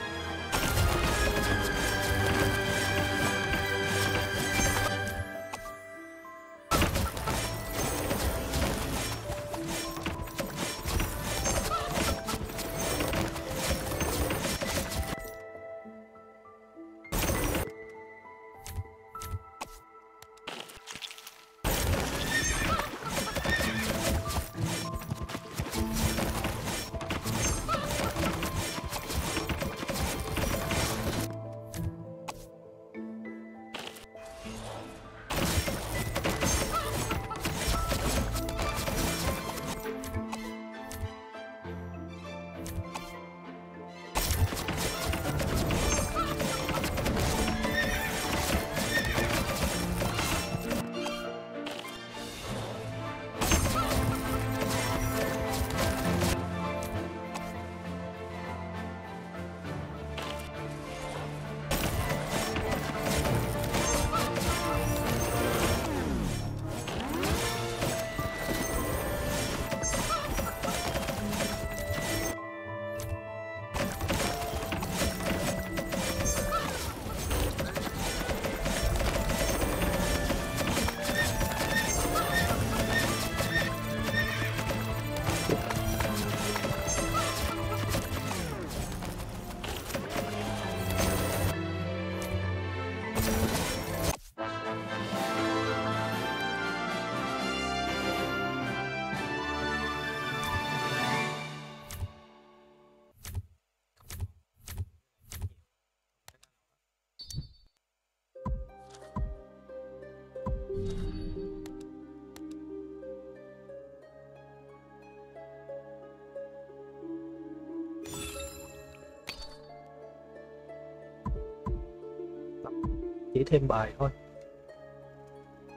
Chỉ thêm bài thôi.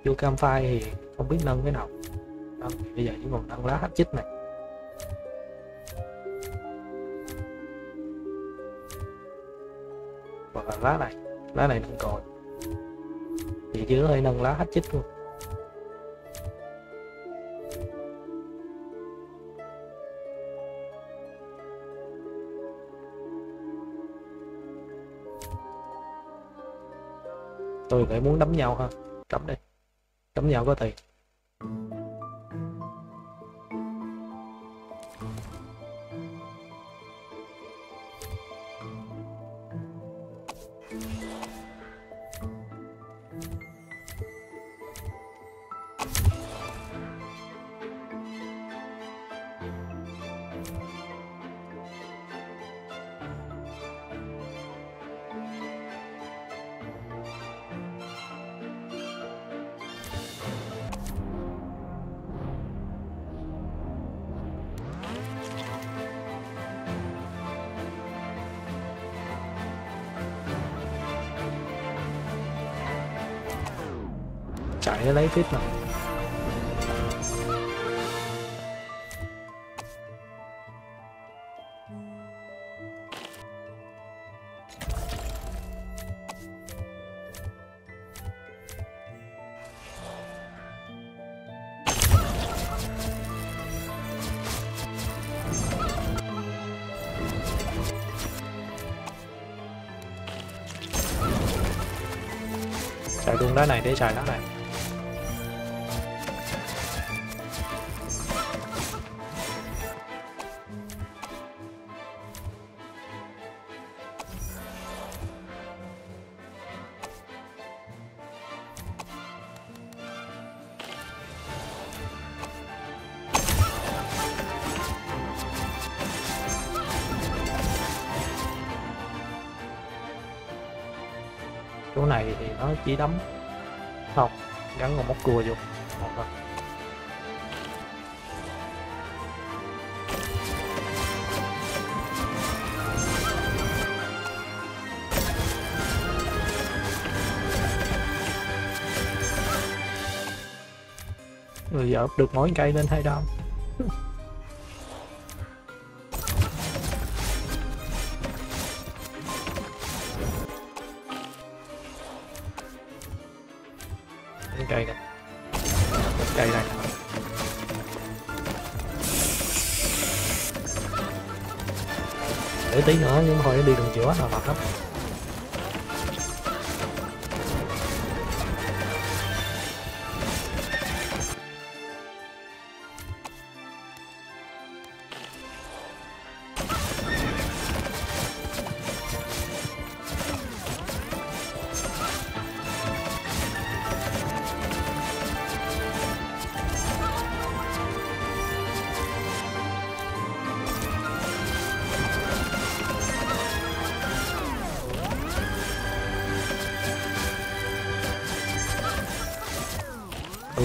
Vô cam file thì không biết nâng cái nào. Nâng thì bây giờ chỉ còn nâng lá hắc chích này. Hoặc là lá này, lá này nâng còi. Thì chứ hơi nâng lá hắc chích luôn. Tôi lại muốn đấm nhau ha. Cấm đi. Cấm nhau có tiền. Chạy để lấy phít nào. Chạy đường đá này để chạy đá này. Chỗ này thì nó chỉ đấm không, gắn một móc cua vô. Rồi giờ được mỗi cây lên hai đâm. Cây này, cây này. Để tí nữa nhưng hồi đi đường chữa là mệt lắm.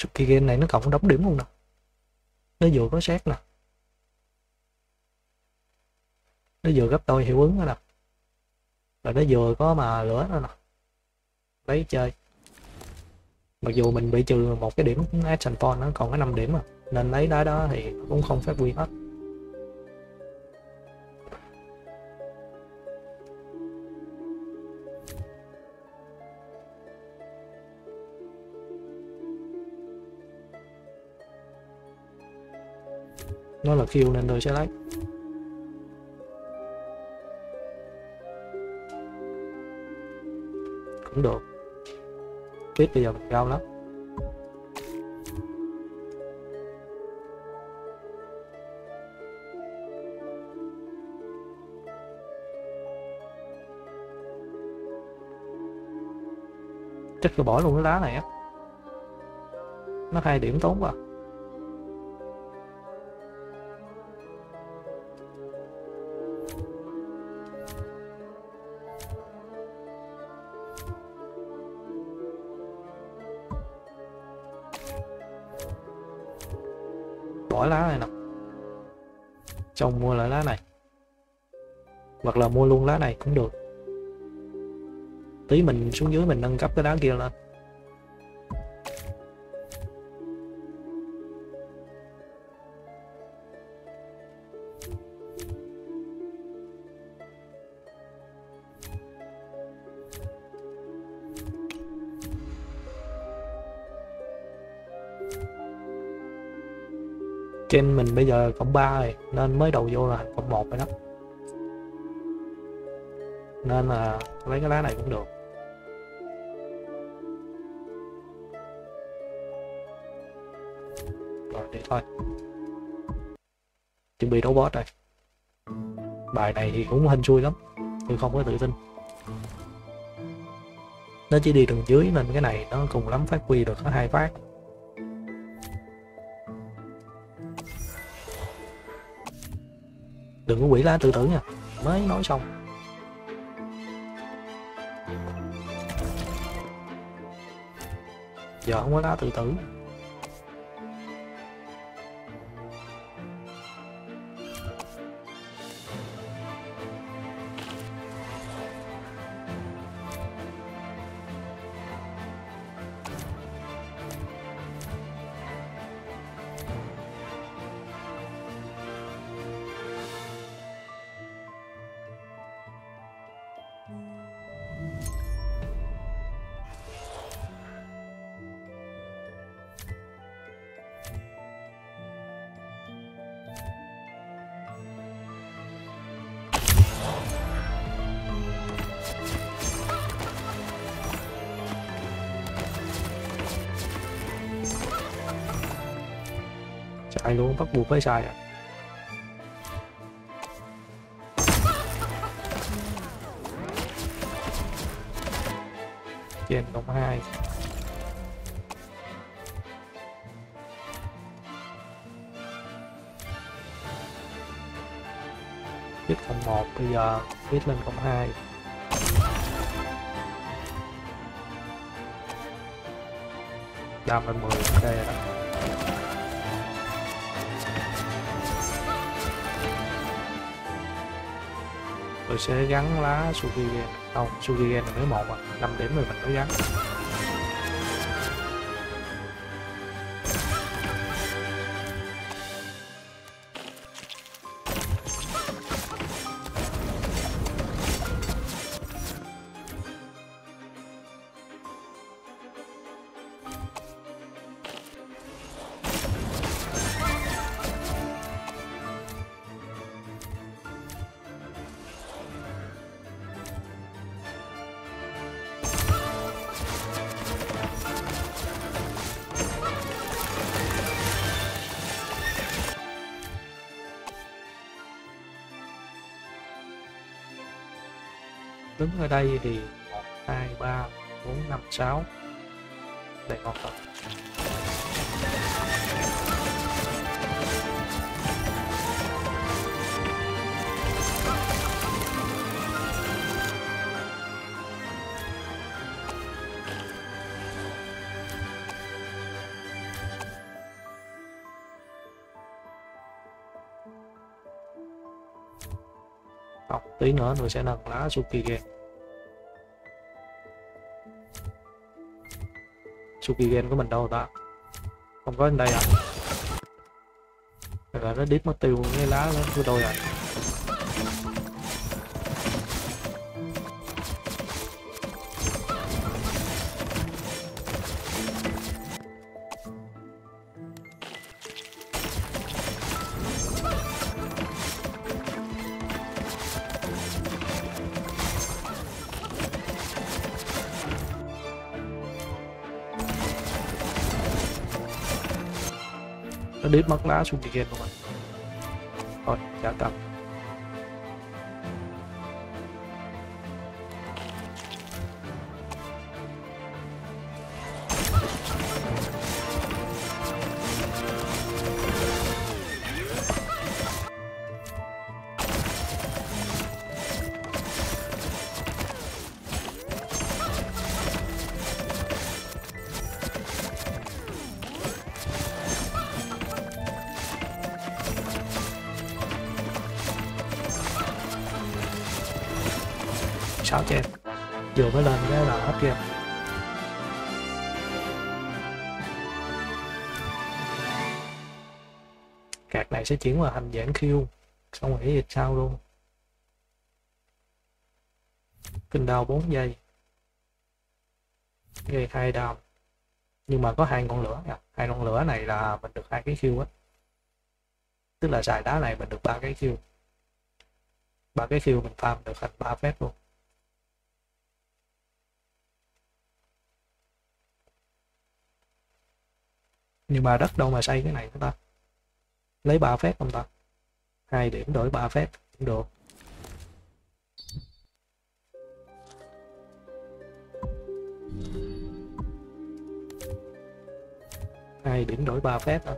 Suốt kỳ game này nó cộng đóng điểm luôn nè. Nó vừa có xét nè. Nó vừa gấp đôi hiệu ứng nữa nè. Rồi nó vừa có mà lửa nữa nè. Lấy chơi. Mặc dù mình bị trừ một cái điểm action point, nó còn có năm điểm à. Nên lấy đá đó thì cũng không phát huy hết. Nó là kill nên tôi sẽ lấy. Cũng được. Biết bây giờ mình cao lắm. Chắc tôi bỏ luôn cái lá này á. Nó hai điểm tốn quá. bỏ lá này nè, chồng mua lại lá này hoặc là mua luôn lá này cũng được, tí mình xuống dưới mình nâng cấp cái đá kia lên. Trên mình bây giờ cộng ba rồi nên mới đầu vô là cộng một rồi đó, nên là lấy cái lá này cũng được. Rồi để thôi, chuẩn bị đấu boss đây. Bài này thì cũng hên xui lắm, tôi không có tự tin, nó chỉ đi đường dưới nên cái này nó cùng lắm phát huy được có hai phát. Đừng có quỷ lá tự tử nha, mới nói xong. Giờ không có lá tự tử. Chạy luôn, bắt buộc phải xài à. Trên đồng hai. Biết cộng một, bây giờ biết lên cộng hai. Đam lên mười, đây là tôi sẽ gắn lá Sukigen, không Sukigen là mới một à, năm điểm rồi mình mới gắn. Đứng ở đây thì một, hai, ba, bốn, năm, sáu. Đây ngon thật. Tí nữa tôi sẽ nâng lá Sukigen. Sukigen của mình đâu ta? Không có ở đây à? Rồi nó đít mất tiêu cái lá nó của tôi rồi. Nó đít mất lá Sukigen của mình. Thôi, trả cặp. 炒kẹp, dù cái lần đó là hết kẹp. Card này sẽ chuyển qua thành dạng Q, xong rồi dịch sau luôn. Kinh đao bốn giây, gây hai đao, nhưng mà có hai ngọn lửa nha. Hai ngọn lửa này là mình được hai cái Q á, tức là xài đá này mình được ba cái Q, ba cái Q mình farm được thành ba phép luôn. Nhưng mà đất đâu mà xây cái này chúng ta lấy ba phép không ta, hai điểm đổi ba phép cũng được. Hai điểm đổi ba phép đó.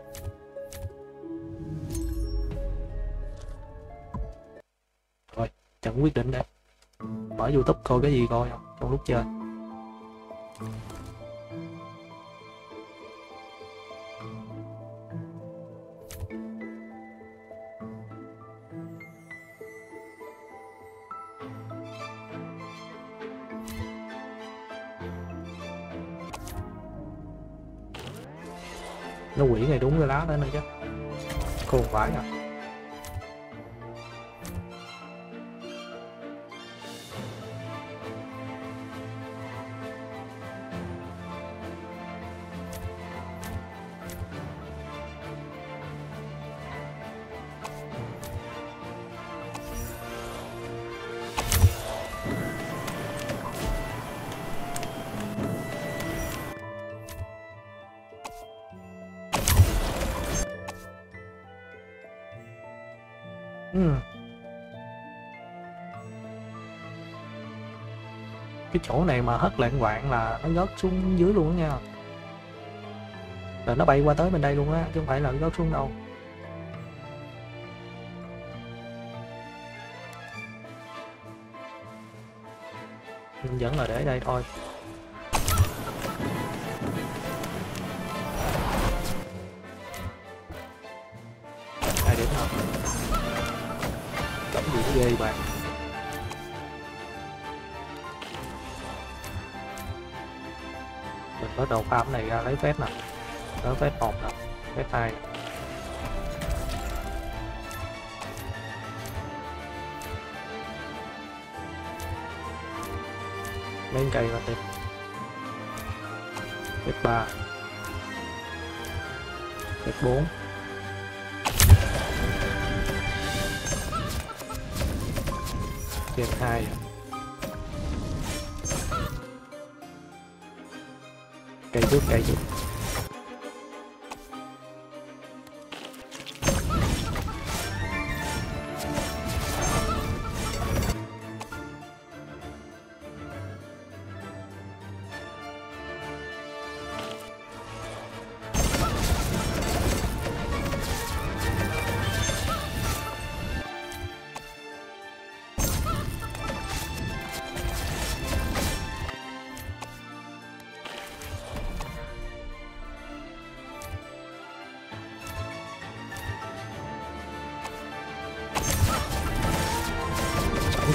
Rồi chẳng quyết định đây, mở YouTube coi cái gì coi không trong lúc chơi. Nó quỷ này đúng cái lá đó nữa chứ không phải à. Ừ. Cái chỗ này mà hất lạng quạng là nó rớt xuống dưới luôn đó nha, rồi nó bay qua tới bên đây luôn á, chứ không phải là nó rớt xuống đâu. Nhưng vẫn là để đây thôi. Hai điểm thôi, điểm ghê bạn. Mình bắt đầu farm này ra lấy phép nè, lấy phép một nè, phép hai. Lấy cây là tiếp phép ba, phép bốn. Hai cây trước cây trước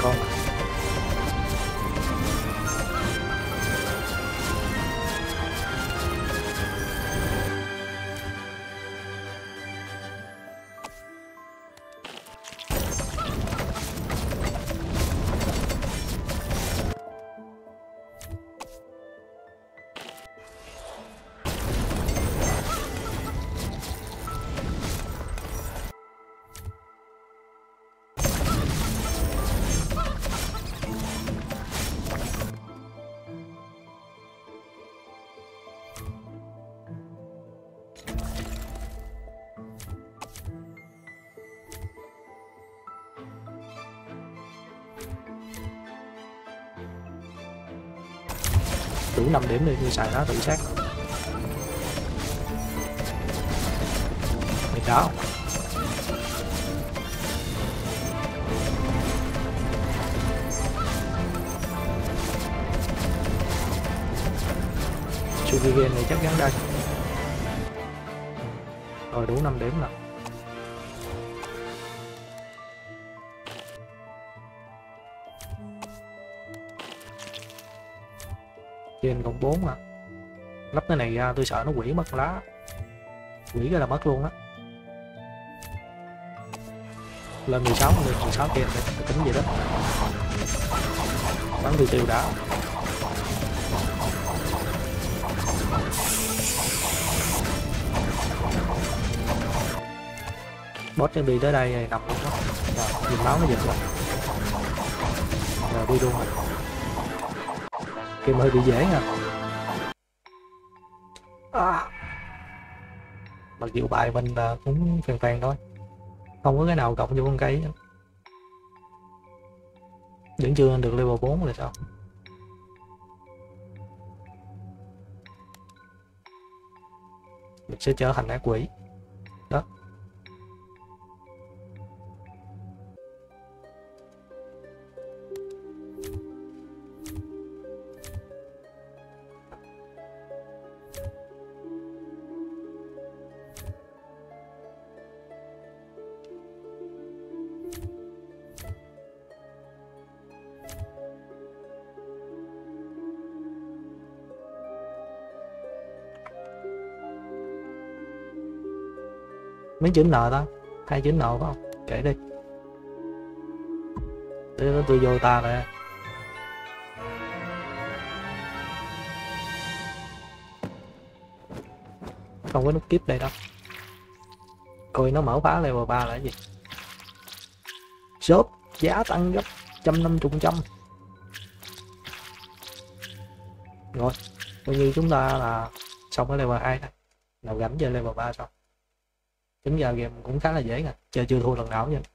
con đủ năm điểm đi, như xài nó tự sát mày đó. Chu vi game này chắc gắn đây rồi, đủ năm điểm nè. trên cộng bốn à. Lắp cái này ra tôi sợ nó quỷ mất lá, quỷ ra là mất luôn á. Lên mười sáu, lên mười sáu kia để tính vậy đó. Bắn tiêu tiêu đã. Boss chuẩn bị tới đây này, nằm luôn đó. Rồi, nhìn máu nó giật rồi. Rồi đi luôn. Kìa mà hơi bị dễ nha. À. Mặc dù bài mình cũng phèn phèn thôi, không có cái nào cộng vô con cây. Vẫn chưa được level bốn là sao? Mình sẽ trở thành ác quỷ. Đó. Mấy chữ N ta, hai chữ N phải không? Kể đi. Để tôi vô ta nè. Không có nút kiếp đây đâu. Coi nó mở phá level ba là cái gì? Shop giá tăng gấp một trăm năm mươi phần trăm. Rồi, coi như chúng ta là xong cái level hai thôi. Nào gánh về level ba xong. Tính ra game cũng khá là dễ nè, chơi chưa thua lần nào vậy.